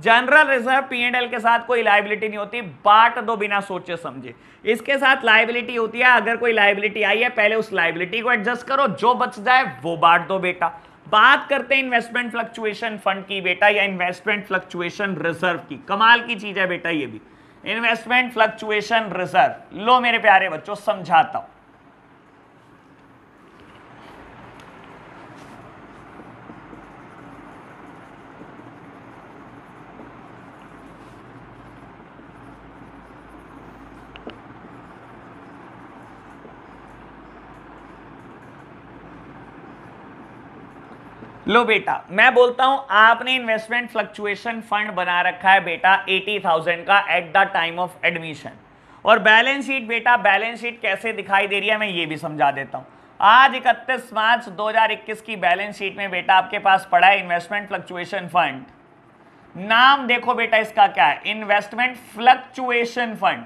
General reserve P and L के साथ कोई लाइबिलिटी नहीं होती, बांट दो बिना सोचे समझे। इसके साथ लाइबिलिटी होती है, अगर कोई लाइबिलिटी आई है पहले उस लाइबिलिटी को एडजस्ट करो, जो बच जाए वो बांट दो बेटा। बात करते हैं इन्वेस्टमेंट फ्लक्चुएशन फंड की बेटा, या इन्वेस्टमेंट फ्लक्चुएशन रिजर्व की। कमाल की चीज है बेटा ये भी, इन्वेस्टमेंट फ्लक्चुएशन रिजर्व। लो मेरे प्यारे बच्चों समझाता हूं। लो बेटा मैं बोलता हूं, आपने इन्वेस्टमेंट फ्लक्चुएशन फंड बना रखा है बेटा अस्सी हज़ार का at the time of admission, और बैलेंस शीट बेटा, बैलेंस शीट कैसे दिखाई दे रही है मैं ये भी समझा देता हूं। आज इकतीस मार्च दो हज़ार इक्कीस की बैलेंस शीट में बेटा आपके पास पड़ा है इन्वेस्टमेंट फ्लक्चुएशन फंड। नाम देखो बेटा इसका क्या है, investment fluctuation fund,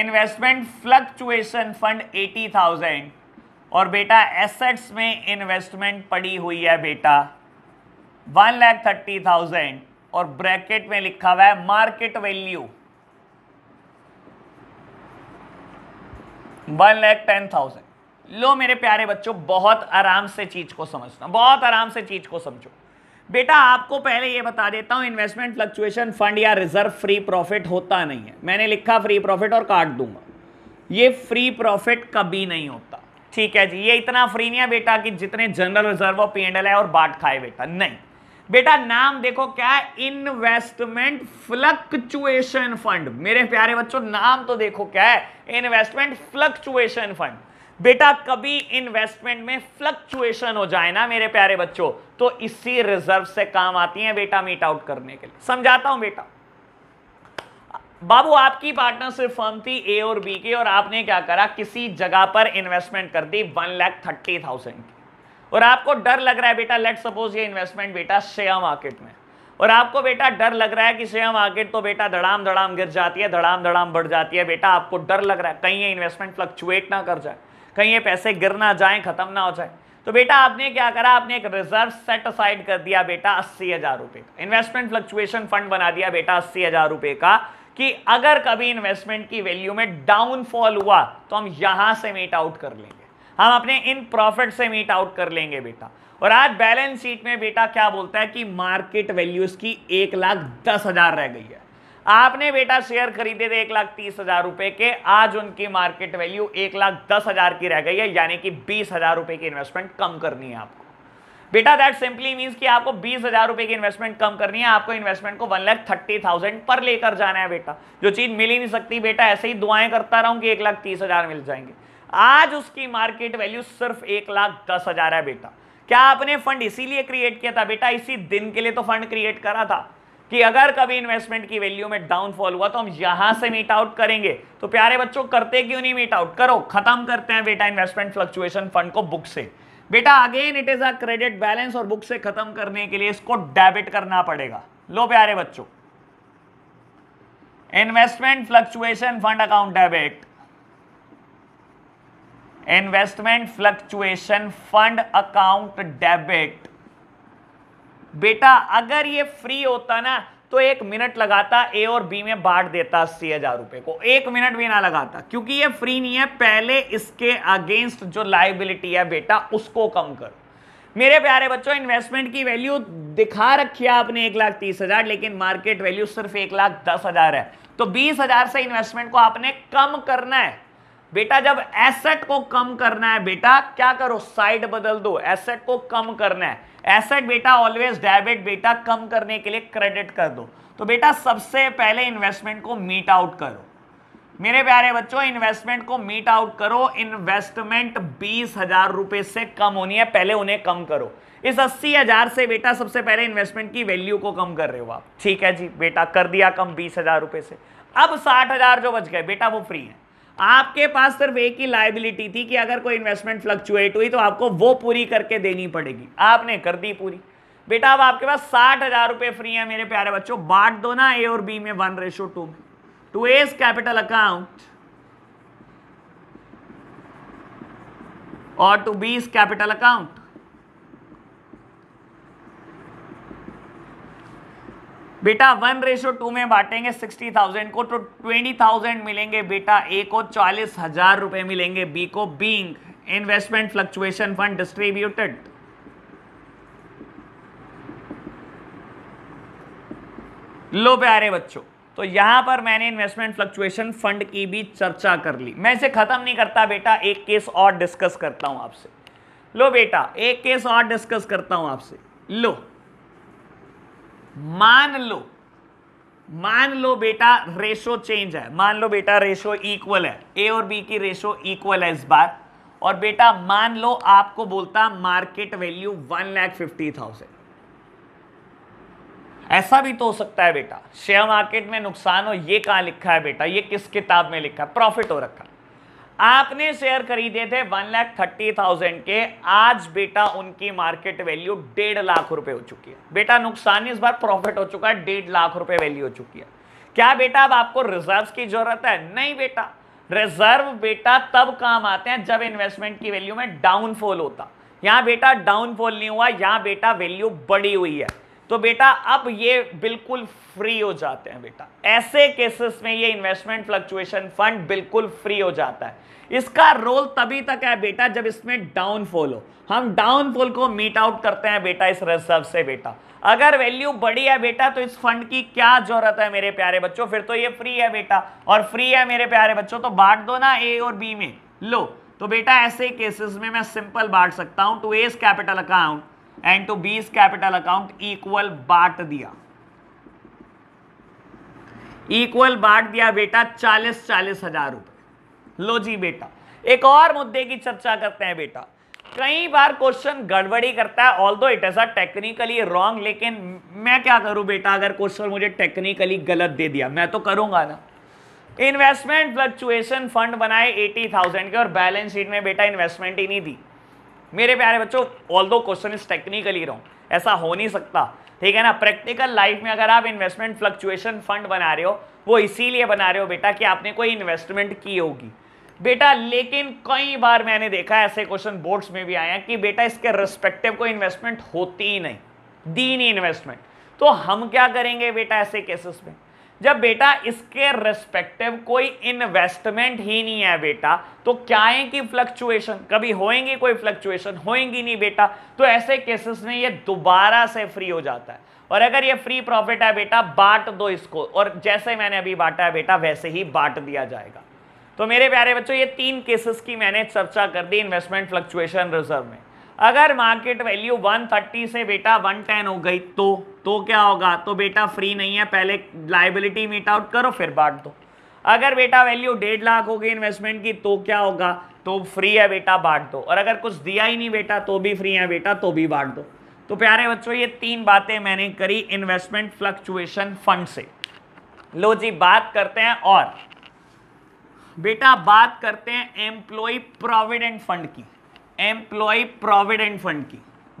investment fluctuation fund अस्सी हज़ार, और बेटा एसेट्स में इन्वेस्टमेंट पड़ी हुई है बेटा वन लाख थर्टी थाउजेंड और ब्रैकेट में लिखा हुआ है market value one lakh ten thousand. लो मेरे प्यारे बच्चों बहुत आराम से चीज को समझना, बहुत आराम से चीज को समझो। बेटा आपको पहले ये बता देता हूं, इन्वेस्टमेंट फ्लक्चुएशन फंड या रिजर्व फ्री प्रॉफिट होता नहीं है। मैंने लिखा फ्री प्रॉफिट और काट दूंगा, ये फ्री प्रॉफिट कभी नहीं होता। ठीक है जी, ये इतना फ्री नहीं है बेटा कि जितने general reserve P and L है और बाट खाए बेटा, नहीं। बेटा नाम देखो क्या है, इन्वेस्टमेंट फ्लक्चुएशन फंड। मेरे प्यारे बच्चों नाम तो देखो क्या है, इन्वेस्टमेंट फ्लक्चुएशन फंड। बेटा कभी इन्वेस्टमेंट में फ्लक्चुएशन हो जाए ना मेरे प्यारे बच्चों, तो इसी रिजर्व से काम आती है बेटा मीट आउट करने के लिए। समझाता हूं बेटा, बाबू आपकी पार्टनरशिप फर्म थी ए और बी की, और आपने क्या करा किसी जगह पर इन्वेस्टमेंट कर दी वन लाख थर्टी थाउजेंड की, और आपको डर लग रहा है बेटा, लेट सपोज ये इन्वेस्टमेंट बेटा शेयर मार्केट में, और आपको बेटा डर लग रहा है कि शेयर मार्केट तो बेटा धड़ाम धड़ाम गिर जाती है, धड़ाम धड़ाम बढ़ जाती है बेटा, आपको डर लग रहा है कहीं ये इन्वेस्टमेंट फ्लक्चुएट ना कर जाए, कहीं ये पैसे गिर ना जाए, खत्म ना हो जाए। तो बेटा आपने क्या करा, आपने एक रिजर्व सेट असाइड कर दिया बेटा अस्सी हजार रुपए का, इन्वेस्टमेंट फ्लक्चुएशन फंड बना दिया बेटा अस्सी हजार रुपए का, कि अगर कभी इन्वेस्टमेंट की वैल्यू में डाउनफॉल हुआ तो हम यहां से मीट आउट कर लेंगे, हम अपने इन प्रॉफिट से मीट आउट कर लेंगे बेटा। और आज बैलेंस शीट में बेटा क्या बोलता है कि मार्केट वैल्यू इसकी एक लाख दस हजार रह गई है। आपने बेटा शेयर खरीदे थे एक लाख तीस हजार रुपए के, आज उनकी मार्केट वैल्यू एक लाख दस हजार की रह गई है, यानी कि बीस हजार रुपए की इन्वेस्टमेंट कम करनी है आपको बेटा। दैट सिंपली मींस कि आपको बीस हजार रुपए की इन्वेस्टमेंट कम करनी है, आपको इन्वेस्टमेंट को वन लाख थर्टी थाउजेंड पर लेकर जाना है बेटा, जो चीज मिल ही नहीं सकती बेटा, ऐसे ही दुआएं करता रहूं कि एक लाख तीस हजार मिल जाएंगे। आज उसकी मार्केट वैल्यू सिर्फ एक लाख दस हजार है बेटा। क्या आपने फंड इसीलिए क्रिएट किया था बेटा, इसी दिन के लिए तो फंड क्रिएट करा था कि अगर कभी इन्वेस्टमेंट की वैल्यू में डाउनफॉल हुआ तो हम यहां से मीट आउट करेंगे। तो प्यारे बच्चों, करते क्यों नहीं मीट आउट? करो, खत्म करते हैं बेटा इन्वेस्टमेंट फ्लक्चुएशन फंड को बुक से। बेटा again it is a credit balance और बुक से खत्म करने के लिए इसको डेबिट करना पड़ेगा। लो प्यारे बच्चों, investment fluctuation fund account debit, investment fluctuation fund account debit. बेटा अगर ये फ्री होता ना तो एक मिनट लगाता, ए और बी में बांट देता अस्सी हजार रुपए को, एक मिनट भी ना लगाता, क्योंकि ये फ्री नहीं है। पहले इसके अगेंस्ट जो लायबिलिटी है बेटा उसको कम करो। मेरे प्यारे बच्चों, इन्वेस्टमेंट की वैल्यू दिखा रखी है आपने एक लाख तीस हजार, लेकिन मार्केट वैल्यू सिर्फ एक लाख दस हजार है, तो बीस हजार से इन्वेस्टमेंट को आपने कम करना है। बेटा जब एसेट को कम करना है बेटा क्या करो, साइड बदल दो, एसेट को कम करना है। एसेट बेटा ऑलवेज डेबिट, बेटा कम करने के लिए क्रेडिट कर दो। तो बेटा सबसे पहले इन्वेस्टमेंट को मीट आउट करो। मेरे प्यारे बच्चों, इन्वेस्टमेंट को मीट आउट करो। इन्वेस्टमेंट बीस हजार रुपए से कम होनी है, पहले उन्हें कम करो। इस अस्सी हजार से बेटा सबसे पहले इन्वेस्टमेंट की वैल्यू को कम कर रहे हो आप, ठीक है जी बेटा, कर दिया कम बीस हजार रुपए से। अब साठ हजार जो बच गए बेटा वो फ्री है। आपके पास सिर्फ एक ही लायबिलिटी थी कि अगर कोई इन्वेस्टमेंट फ्लक्चुएट हुई तो आपको वो पूरी करके देनी पड़ेगी, आपने कर दी पूरी। बेटा अब आपके पास साठ हजार रुपए फ्री है। मेरे प्यारे बच्चों, बांट दो ना ए और बी में वन रेशो टू में, टू एज कैपिटल अकाउंट और टू बीज कैपिटल अकाउंट। बेटा वन रेशो टू में बांटेंगे सिक्सटी थाउजेंड को, तो ट्वेंटी थाउजेंड मिलेंगे बेटा ए को, चालीस हजार रुपए मिलेंगे बी को, being investment fluctuation fund distributed. लो प्यारे बच्चों, तो यहां पर मैंने इन्वेस्टमेंट फ्लक्चुएशन फंड की भी चर्चा कर ली। मैं इसे खत्म नहीं करता बेटा, एक केस और डिस्कस करता हूं आपसे। लो बेटा एक केस और डिस्कस करता हूं आपसे। लो मान लो, मान लो बेटा रेशो चेंज है, मान लो बेटा रेशो इक्वल है, ए और बी की रेशो इक्वल है इस बार। और बेटा मान लो आपको बोलता market value one lakh fifty thousand, ऐसा भी तो हो सकता है बेटा। शेयर मार्केट में नुकसान हो, ये कहाँ लिखा है बेटा, ये किस किताब में लिखा है? प्रॉफिट हो रखा। आपने शेयर खरीदे थे वन लाख थर्टी थाउजेंड के, आज बेटा उनकी मार्केट वैल्यू डेढ़ लाख रुपए हो चुकी है। बेटा नुकसान इस बार, प्रॉफिट हो चुका है, डेढ़ लाख रुपए वैल्यू हो चुकी है। क्या बेटा अब आपको रिजर्व्स की जरूरत है? नहीं बेटा, रिजर्व बेटा तब काम आते हैं जब इन्वेस्टमेंट की वैल्यू में डाउनफॉल होता। यहां बेटा डाउनफॉल नहीं हुआ, यहां बेटा वैल्यू बढ़ी हुई है, तो बेटा अब ये बिल्कुल फ्री हो जाते हैं। बेटा ऐसे केसेस में ये इन्वेस्टमेंट फ्लक्चुएशन फंड बिल्कुल फ्री हो जाता है। इसका रोल तभी तक है बेटा जब इसमें डाउनफॉल हो। हम डाउनफॉल को मीट आउट करते हैं बेटा इस रिजर्व से। बेटा अगर वैल्यू बढ़ी है बेटा तो इस फंड की क्या जरूरत है मेरे प्यारे बच्चों, फिर तो ये फ्री है बेटा। और फ्री है मेरे प्यारे बच्चों तो बांट दो ना ए और बी में। लो तो बेटा ऐसे केसेस में मैं सिंपल बांट सकता हूं, to A's capital account and to B's capital account equal बांट दिया, इक्वल बांट दिया बेटा चालीस चालीस हजार रुपए। लो जी बेटा एक और मुद्दे की चर्चा करते हैं। बेटा कई बार क्वेश्चन गड़बड़ी करता है, although it is a technically wrong, लेकिन मैं क्या करूं बेटा अगर क्वेश्चन मुझे टेक्निकली गलत दे दिया, मैं तो करूंगा ना। इन्वेस्टमेंट फ्लक्चुएशन फंड बनाए एटी थाउजेंड के और बैलेंस शीट में बेटा इन्वेस्टमेंट ही नहीं दी। मेरे प्यारे बच्चों although question is technically wrong, ऐसा हो नहीं सकता, ठीक है ना। प्रैक्टिकल लाइफ में अगर आप इन्वेस्टमेंट फ्लक्चुएशन फंड बना रहे हो, वो इसीलिए बना रहे हो बेटा कि आपने कोई इन्वेस्टमेंट की होगी बेटा। लेकिन कई बार मैंने देखा ऐसे क्वेश्चन बोर्ड्स में भी आए हैं कि बेटा इसके रिस्पेक्टिव कोई इन्वेस्टमेंट होती ही नहीं, दी नहीं इन्वेस्टमेंट। तो हम क्या करेंगे बेटा ऐसे केसेस में, जब बेटा इसके रेस्पेक्टिव कोई इन्वेस्टमेंट ही नहीं है बेटा, तो क्या है कि फ्लक्चुएशन कभी होएंगी, कोई फ्लक्चुएशन होएंगी नहीं बेटा। तो ऐसे केसेस में ये दोबारा से फ्री हो जाता है। और अगर ये फ्री प्रॉफिट है बेटा बांट दो इसको, और जैसे मैंने अभी बांटा है बेटा वैसे ही बांट दिया जाएगा। तो मेरे प्यारे बच्चों ये तीन केसेस की मैंने चर्चा कर दी इन्वेस्टमेंट फ्लक्चुएशन रिजर्व में। अगर मार्केट वैल्यू एक सौ तीस से बेटा एक सौ दस हो गई तो तो क्या होगा? तो बेटा फ्री नहीं है, पहले लायबिलिटी मीट आउट करो फिर बांट दो। अगर बेटा वैल्यू डेढ़ लाख हो गई इन्वेस्टमेंट की तो क्या होगा? तो फ्री है बेटा बांट दो। और अगर कुछ दिया ही नहीं बेटा तो भी फ्री है बेटा, तो भी बांट दो। तो प्यारे बच्चों ये तीन बातें मैंने करी इन्वेस्टमेंट फ्लक्चुएशन फंड से। लो जी बात करते हैं और बेटा बात करते हैं एम्प्लॉय प्रोविडेंट फंड की। एम्प्लॉय प्रोविडेंट फंड की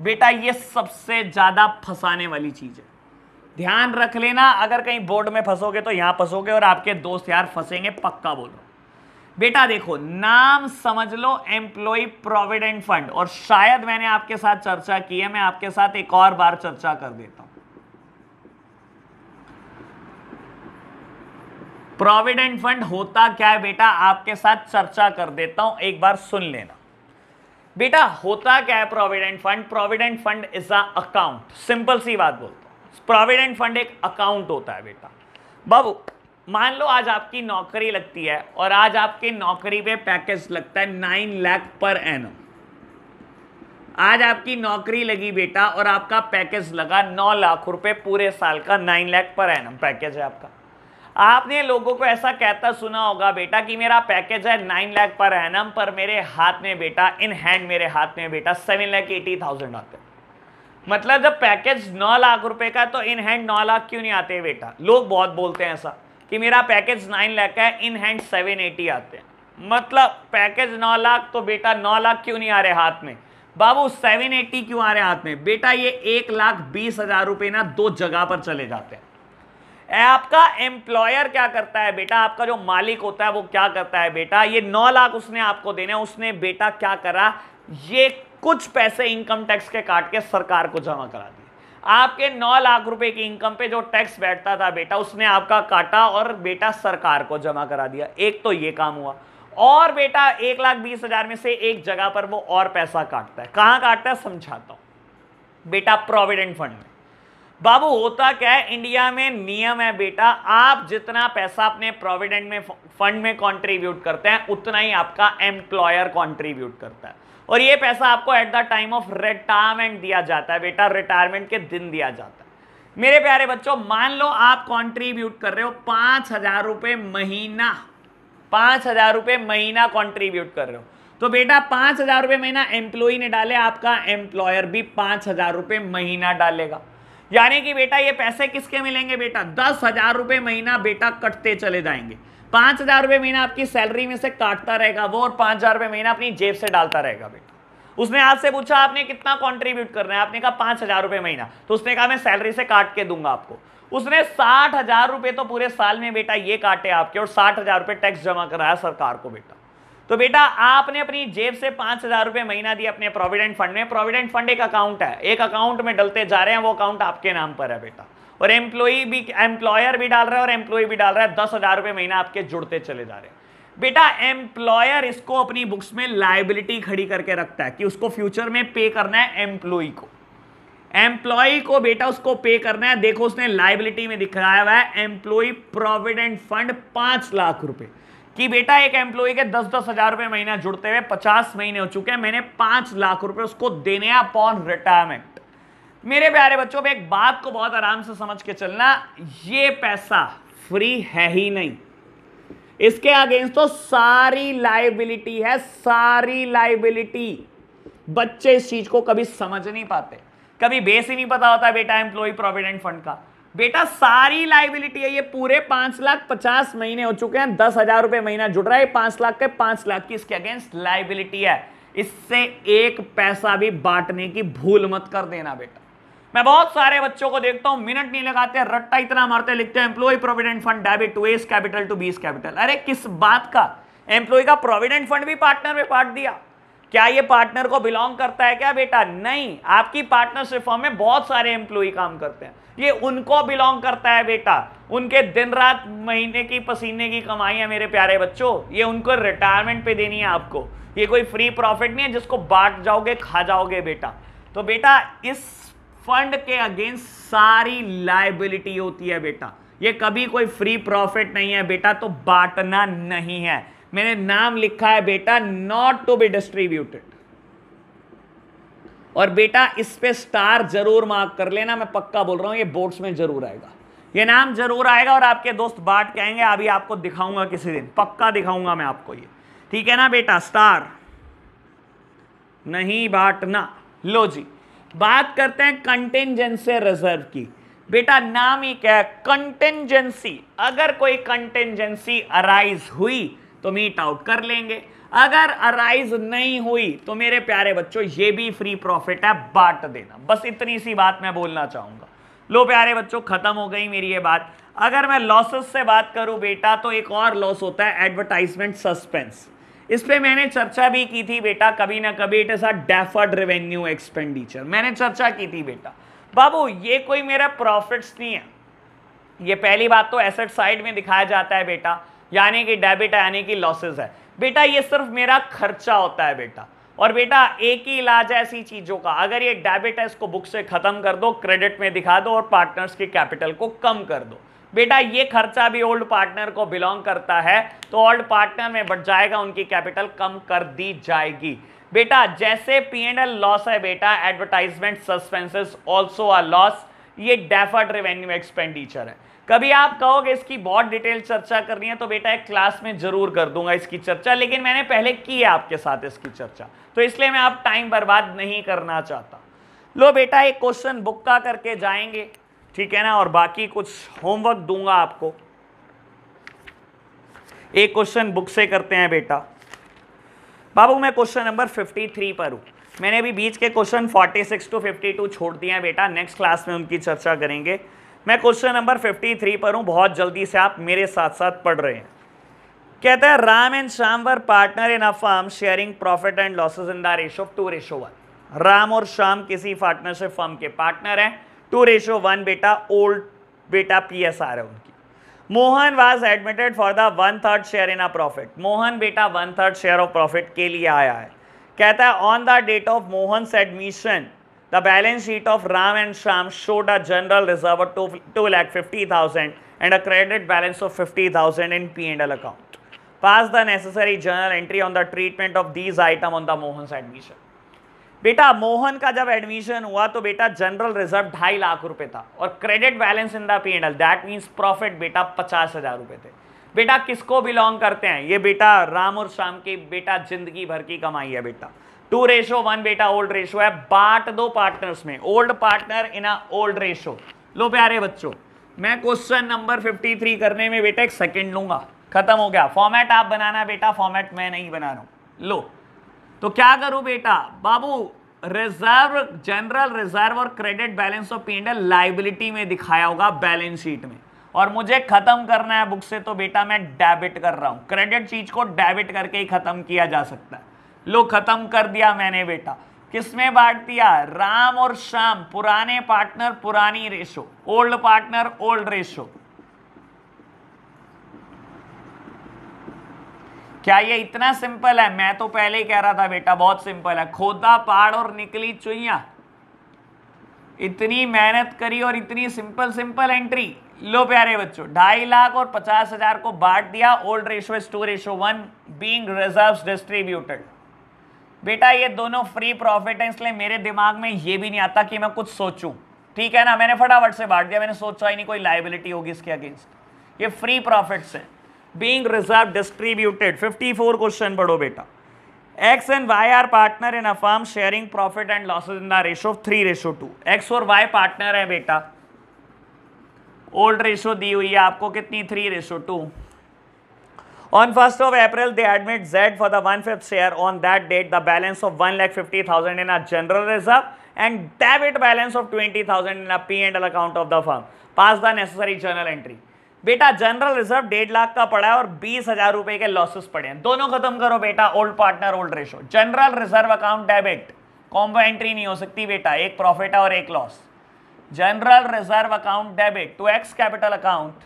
बेटा ये सबसे ज़्यादा फंसाने वाली चीज़ है, ध्यान रख लेना। अगर कहीं बोर्ड में फंसोगे तो यहाँ फंसोगे और आपके दोस्त यार फंसेंगे, पक्का बोलो। बेटा देखो नाम समझ लो एम्प्लॉय प्रोविडेंट फंड, और शायद मैंने आपके साथ चर्चा की है, मैं आपके साथ एक और बार चर्चा कर देता हूँ। प्रोविडेंट फंड होता क्या है बेटा, आपके साथ चर्चा कर देता हूं, एक बार सुन लेना। बेटा होता क्या है provident fund? Provident fund is a account, simple सी बात बोलता हूं। प्रोविडेंट फंड एक अकाउंट होता है बेटा। बाबू मान लो आज आपकी नौकरी लगती है और आज आपकी नौकरी पे पैकेज लगता है नाइन लाख पर एनम। आज आपकी नौकरी लगी बेटा और आपका पैकेज लगा नौ लाख रुपए पूरे साल का, nine lakh per annum package है आपका। आपने लोगों को ऐसा कहता सुना होगा बेटा कि मेरा पैकेज है नाइन लाख पर एनम पर मेरे हाथ में बेटा, इन हैंड मेरे हाथ में बेटा सेवन लाख एटी थाउजेंड आते। मतलब जब पैकेज नौ लाख रुपए का तो इन हैंड नौ लाख क्यों नहीं आते बेटा? लोग बहुत बोलते हैं ऐसा कि मेरा पैकेज नाइन लाख का है, इन हैंड सेवन एटी आते हैं। मतलब पैकेज नौ लाख तो बेटा नौ लाख क्यों नहीं आ रहे हाथ में? बाबू सेवन एटी क्यों आ रहे हाथ में? बेटा ये एक लाख बीस हजार रुपये ना दो जगह पर चले जाते हैं। आपका एम्प्लॉयर क्या करता है बेटा, आपका जो मालिक होता है वो क्या करता है बेटा, ये नौ लाख उसने आपको देने, उसने बेटा क्या करा, ये कुछ पैसे इनकम टैक्स के काट के सरकार को जमा करा दिए। आपके नौ लाख रुपए की इनकम पे जो टैक्स बैठता था बेटा उसने आपका काटा और बेटा सरकार को जमा करा दिया। एक तो ये काम हुआ, और बेटा एक लाख बीस हजार में से एक जगह पर वो और पैसा काटता है। कहाँ काटता है समझाता हूँ बेटा। प्रोविडेंट फंड में बाबू होता क्या है, इंडिया में नियम है बेटा, आप जितना पैसा अपने प्रोविडेंट में फंड में कंट्रीब्यूट करते हैं उतना ही आपका एम्प्लॉयर कंट्रीब्यूट करता है, और ये पैसा आपको at the time of retirement दिया जाता है बेटा, रिटायरमेंट के दिन दिया जाता है। मेरे प्यारे बच्चों मान लो आप कॉन्ट्रीब्यूट कर रहे हो पाँच हजार रुपये महीना, पाँच हजार रुपये महीना कॉन्ट्रीब्यूट कर रहे हो, तो बेटा पाँच हजार रुपये महीना एम्प्लॉय ने डाले, आपका एम्प्लॉयर भी पाँच हजार रुपये महीना डालेगा। यानी कि बेटा ये पैसे किसके मिलेंगे बेटा, दस हजार रुपये महीना बेटा कटते चले जाएंगे। पाँच हजार रुपये महीना आपकी सैलरी में से काटता रहेगा वो, और पाँच हजार रुपये महीना अपनी जेब से डालता रहेगा बेटा। उसने आपसे पूछा आपने कितना कंट्रीब्यूट करना है, आपने कहा पाँच हजार रुपये महीना, तो उसने कहा मैं सैलरी से काट के दूंगा आपको। उसने साठ हजार रुपये तो पूरे साल में बेटा ये काटे आपके, और साठ हजार रुपये टैक्स जमा कराया सरकार को बेटा। तो बेटा आपने अपनी जेब से पाँच हजार रुपये महीना दिया अपने प्रोविडेंट फंड में। प्रोविडेंट फंड एक अकाउंट है, एक अकाउंट में डलते जा रहे हैं, वो अकाउंट आपके नाम पर है बेटा, और एम्प्लॉई भी एम्प्लॉयर भी डाल रहा है और एम्प्लॉय भी डाल रहा है। दस हजार रुपये महीना आपके जुड़ते चले जा रहे हैं बेटा। एम्प्लॉयर इसको अपनी बुक्स में लाइबिलिटी खड़ी करके रखता है कि उसको फ्यूचर में पे करना है एम्प्लॉय को, एम्प्लॉय को बेटा उसको पे करना है। देखो उसने लाइबिलिटी में दिखाया हुआ है एम्प्लॉय प्रोविडेंट फंड पाँच लाख रुपये कि बेटा एक एम्प्लॉय के दस दस हजार रुपये महीना जुड़ते हुए पचास महीने हो चुके हैं, मैंने पाँच लाख रुपए उसको देने अपॉन रिटायरमेंट। मेरे प्यारे बच्चों एक बात को बहुत आराम से समझ के चलना, ये पैसा फ्री है ही नहीं, इसके अगेंस्ट तो सारी लाइबिलिटी है, सारी लाइबिलिटी। बच्चे इस चीज को कभी समझ नहीं पाते, कभी बेस ही नहीं पता होता बेटा एम्प्लॉय प्रोविडेंट फंड का। बेटा सारी लाइबिलिटी है, ये पूरे पांच लाख पचास महीने हो चुके हैं, दस हजार रुपये महीना जुड़ रहा है, पांच लाख के पांच लाख की इसके अगेंस्ट लाइबिलिटी है। इससे एक पैसा भी बांटने की भूल मत कर देना बेटा। मैं बहुत सारे बच्चों को देखता हूं मिनट नहीं लगाते, रट्टा इतना मारते, लिखते हैं employ provident fund debit to A's capital to B's capital. अरे किस बात का, एम्प्लॉय का प्रोविडेंट फंड भी पार्टनर में बांट दिया। क्या ये पार्टनर को बिलोंग करता है क्या बेटा? नहीं, आपकी पार्टनरशिप फर्म में बहुत सारे एम्प्लॉय काम करते हैं, ये उनको बिलोंग करता है बेटा। उनके दिन रात महीने की पसीने की कमाई है मेरे प्यारे बच्चों, ये उनको रिटायरमेंट पे देनी है आपको। ये कोई फ्री प्रॉफिट नहीं है जिसको बांट जाओगे खा जाओगे बेटा। तो बेटा इस फंड के अगेंस्ट सारी लाइबिलिटी होती है बेटा, ये कभी कोई फ्री प्रॉफिट नहीं है बेटा, तो बांटना नहीं है। मैंने नाम लिखा है बेटा नॉट टू बी डिस्ट्रीब्यूटेड, और बेटा इस पे स्टार जरूर मार्क कर लेना, मैं पक्का बोल रहा हूँ ये बोर्ड्स में जरूर आएगा, ये नाम जरूर आएगा, और आपके दोस्त बांट के आएंगे। अभी आपको दिखाऊंगा किसी दिन, पक्का दिखाऊंगा मैं आपको ये, ठीक है ना बेटा। स्टार नहीं बांटना। लो जी बात करते हैं कंटेंजेंसी रिजर्व की। बेटा नाम ही क्या है, कंटेंजेंसी। अगर कोई कंटेंजेंसी अराइज हुई तो मीट आउट कर लेंगे, अगर अराइज नहीं हुई तो मेरे प्यारे बच्चों ये भी फ्री प्रॉफिट है, बांट देना। बस इतनी सी बात मैं बोलना चाहूंगा। लो प्यारे बच्चों खत्म हो गई मेरी ये बात। अगर मैं लॉसेस से बात करूं बेटा तो एक और लॉस होता है एडवर्टाइजमेंट सस्पेंस। इस पे मैंने चर्चा भी की थी बेटा, कभी ना कभी it is a deferred revenue expenditure, मैंने चर्चा की थी बेटा। बाबू ये कोई मेरा प्रॉफिट्स नहीं है, ये पहली बात तो एसेट साइड में दिखाया जाता है बेटा, यानी कि डेबिट यानी कि लॉसेज है बेटा, ये सिर्फ मेरा खर्चा होता है बेटा। और बेटा एक ही इलाज है ऐसी चीजों का, अगर ये डेबिट है इसको बुक से खत्म कर दो, क्रेडिट में दिखा दो और पार्टनर्स के कैपिटल को कम कर दो। बेटा ये खर्चा भी ओल्ड पार्टनर को बिलोंग करता है तो ओल्ड पार्टनर में बढ़ जाएगा, उनकी कैपिटल कम कर दी जाएगी। बेटा जैसे पी एंड एल लॉस है बेटा, advertisement suspenses also a loss, ये डेफर्ड रेवेन्यू एक्सपेंडिचर है। कभी आप कहोगे इसकी बहुत डिटेल चर्चा करनी है तो बेटा एक क्लास में जरूर कर दूंगा इसकी चर्चा, लेकिन मैंने पहले की है आपके साथ इसकी चर्चा, तो इसलिए मैं आप टाइम बर्बाद नहीं करना चाहता। लो बेटा एक क्वेश्चन बुक्का करके जाएंगे, ठीक है ना, और बाकी कुछ होमवर्क दूंगा आपको। एक क्वेश्चन बुक से करते हैं बेटा। बाबू मैं क्वेश्चन नंबर फिफ्टी थ्री पर हूँ, मैंने अभी बीच के question forty six to fifty two छोड़ दिया है बेटा, नेक्स्ट क्लास में उनकी चर्चा करेंगे। मैं क्वेश्चन नंबर फिफ्टी थ्री पर हूं, बहुत जल्दी से आप मेरे साथ साथ पढ़ रहे हैं। कहता है Ram and Shyam were partner in a firm sharing profit and losses in the ratio of two ratio one. Ram और श्याम किसी पार्टनरशिप फर्म के पार्टनर हैं, टू रेशो वन बेटा ओल्ड बेटा पीएसआर है उनकी। Mohan was admitted for the one third share in a profit. Mohan बेटा one third share of profit के लिए आया है। कहता है on the date of Mohan's admission The balance sheet of Ram and Sham showed a general reserve of two lakh fifty thousand and a credit balance of fifty thousand in P and L account. Pass the necessary journal entry on the treatment of these item on the Mohan's admission. बेटा मोहन का जब एडमिशन हुआ तो बेटा जनरल रिजर्व ढाई लाख रुपए था और credit balance in the P and L that means profit बेटा पचास हजार रुपए थे। बेटा किसको बिलोंग करते हैं ये बेटा, राम और शाम की बेटा जिंदगी भर की कमाई है बेटा। टू रेशो वन बेटा ओल्ड रेशो है, बांट दो पार्टनर्स में, old partner in a old ratio. लो प्यारे बच्चों मैं क्वेश्चन नंबर फिफ्टी थ्री करने में बेटा एक सेकंड लूंगा, खत्म हो गया। फॉर्मेट आप बनाना बेटा, फॉर्मेट मैं नहीं बना रहा हूं। लो तो क्या करूं बेटा, बाबू रिजर्व जनरल रिजर्व और credit balance of P and L liability में दिखाया होगा बैलेंस शीट में, और मुझे खत्म करना है बुक से तो बेटा मैं डेबिट कर रहा हूँ। क्रेडिट चीज को डेबिट करके ही खत्म किया जा सकता है। लो खत्म कर दिया मैंने बेटा, किसमें बांट दिया, राम और श्याम पुराने पार्टनर पुरानी रेशो, ओल्ड पार्टनर ओल्ड रेशो। क्या ये इतना सिंपल है, मैं तो पहले ही कह रहा था बेटा बहुत सिंपल है। खोदा पहाड़ और निकली चुइया, इतनी मेहनत करी और इतनी सिंपल सिंपल एंट्री। लो प्यारे बच्चों ढाई लाख और पचास हजार को बांट दिया, old ratio is two ratio one being reserves distributed. बेटा ये दोनों फ्री प्रॉफिट है, इसलिए मेरे दिमाग में ये भी नहीं आता कि मैं कुछ सोचूं, ठीक है ना, मैंने फटाफट से बांट दिया, मैंने सोचा ही नहीं कोई लाइबिलिटी होगी इसके अगेंस्ट, ये फ्री प्रॉफिट्स हैं being reserve distributed. Fifty four question पढ़ो बेटा। X and Y are partner in a firm sharing profit and losses in the ratio of three ratio two. X और वाई पार्टनर है बेटा, ओल्ड रेशो दी हुई है आपको कितनी, three ratio two. On first of April they admit Z for the one fifth share. On that date the balance of one lakh fifty thousand in a general reserve and debit balance of twenty thousand in a P and L account of the firm. Pass the necessary journal entry. बेटा जनरल रिजर्व डेढ़ लाख का पड़ा है और बीस हजार रुपए के लॉसेस पड़े हैं, दोनों खत्म करो बेटा, old partner old ratio. General reserve account debit, combo entry नहीं हो सकती बेटा, एक प्रॉफिट है और एक loss. General reserve account debit to X capital account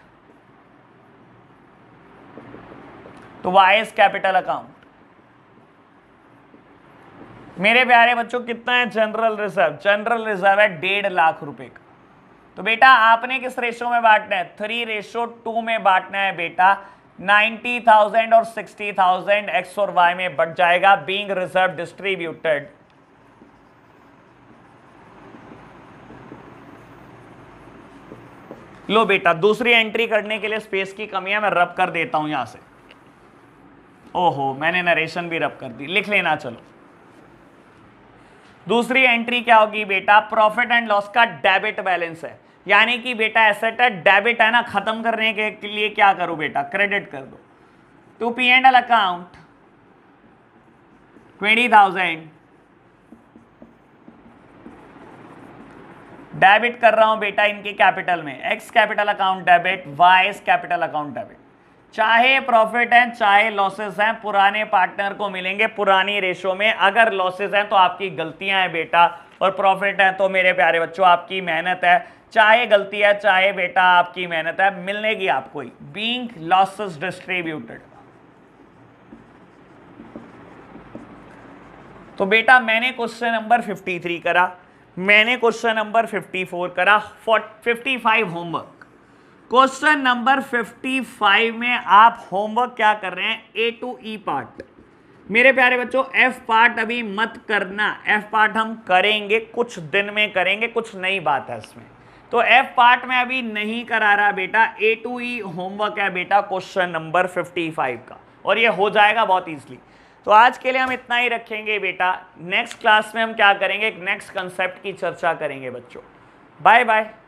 to Y's capital account. मेरे प्यारे बच्चों कितना है जनरल रिजर्व, जनरल रिजर्व है डेढ़ लाख रुपए का, तो बेटा आपने किस रेशो में बांटना है, थ्री रेशो टू में बांटना है बेटा। नाइन्टी थाउजेंड और सिक्सटी थाउजेंड एक्स और वाई में बट जाएगा बीइंग रिजर्व डिस्ट्रीब्यूटेड। लो बेटा दूसरी एंट्री करने के लिए स्पेस की कमी है, मैं रब कर देता हूं यहां से, ओहो मैंने नरेशन भी रब कर दी, लिख लेना। चलो दूसरी एंट्री क्या होगी बेटा, प्रॉफिट एंड लॉस का डेबिट बैलेंस है, यानी कि बेटा एसेट है, डेबिट है ना, खत्म करने के लिए क्या करो बेटा, क्रेडिट कर दो to P and L account twenty thousand. Debit कर रहा हूं बेटा इनके कैपिटल में, X capital account debit, Y capital account debit. चाहे प्रॉफिट है चाहे लॉसेस हैं, पुराने पार्टनर को मिलेंगे पुरानी रेशो में। अगर लॉसेस हैं तो आपकी गलतियां हैं बेटा, और प्रॉफिट है तो मेरे प्यारे बच्चों आपकी मेहनत है। चाहे गलती है चाहे बेटा आपकी मेहनत है, मिलनेगी आपको ही। बीइंग लॉसेस डिस्ट्रीब्यूटेड, तो बेटा मैंने क्वेश्चन नंबर फिफ्टी थ्री करा, मैंने क्वेश्चन नंबर फिफ्टी फोर करा, fifty five homework. Question number fifty five में आप होमवर्क क्या कर रहे हैं, ए टू ई पार्ट। मेरे प्यारे बच्चों एफ पार्ट अभी मत करना, एफ पार्ट हम करेंगे कुछ दिन में, करेंगे कुछ नई बात है इसमें, तो एफ पार्ट में अभी नहीं करा रहा बेटा। ए टू ई होमवर्क है बेटा क्वेश्चन नंबर फिफ्टी फाइव का, और ये हो जाएगा बहुत ईजिली। तो आज के लिए हम इतना ही रखेंगे बेटा, नेक्स्ट क्लास में हम क्या करेंगे, एक नेक्स्ट कंसेप्ट की चर्चा करेंगे बच्चों। Bye bye.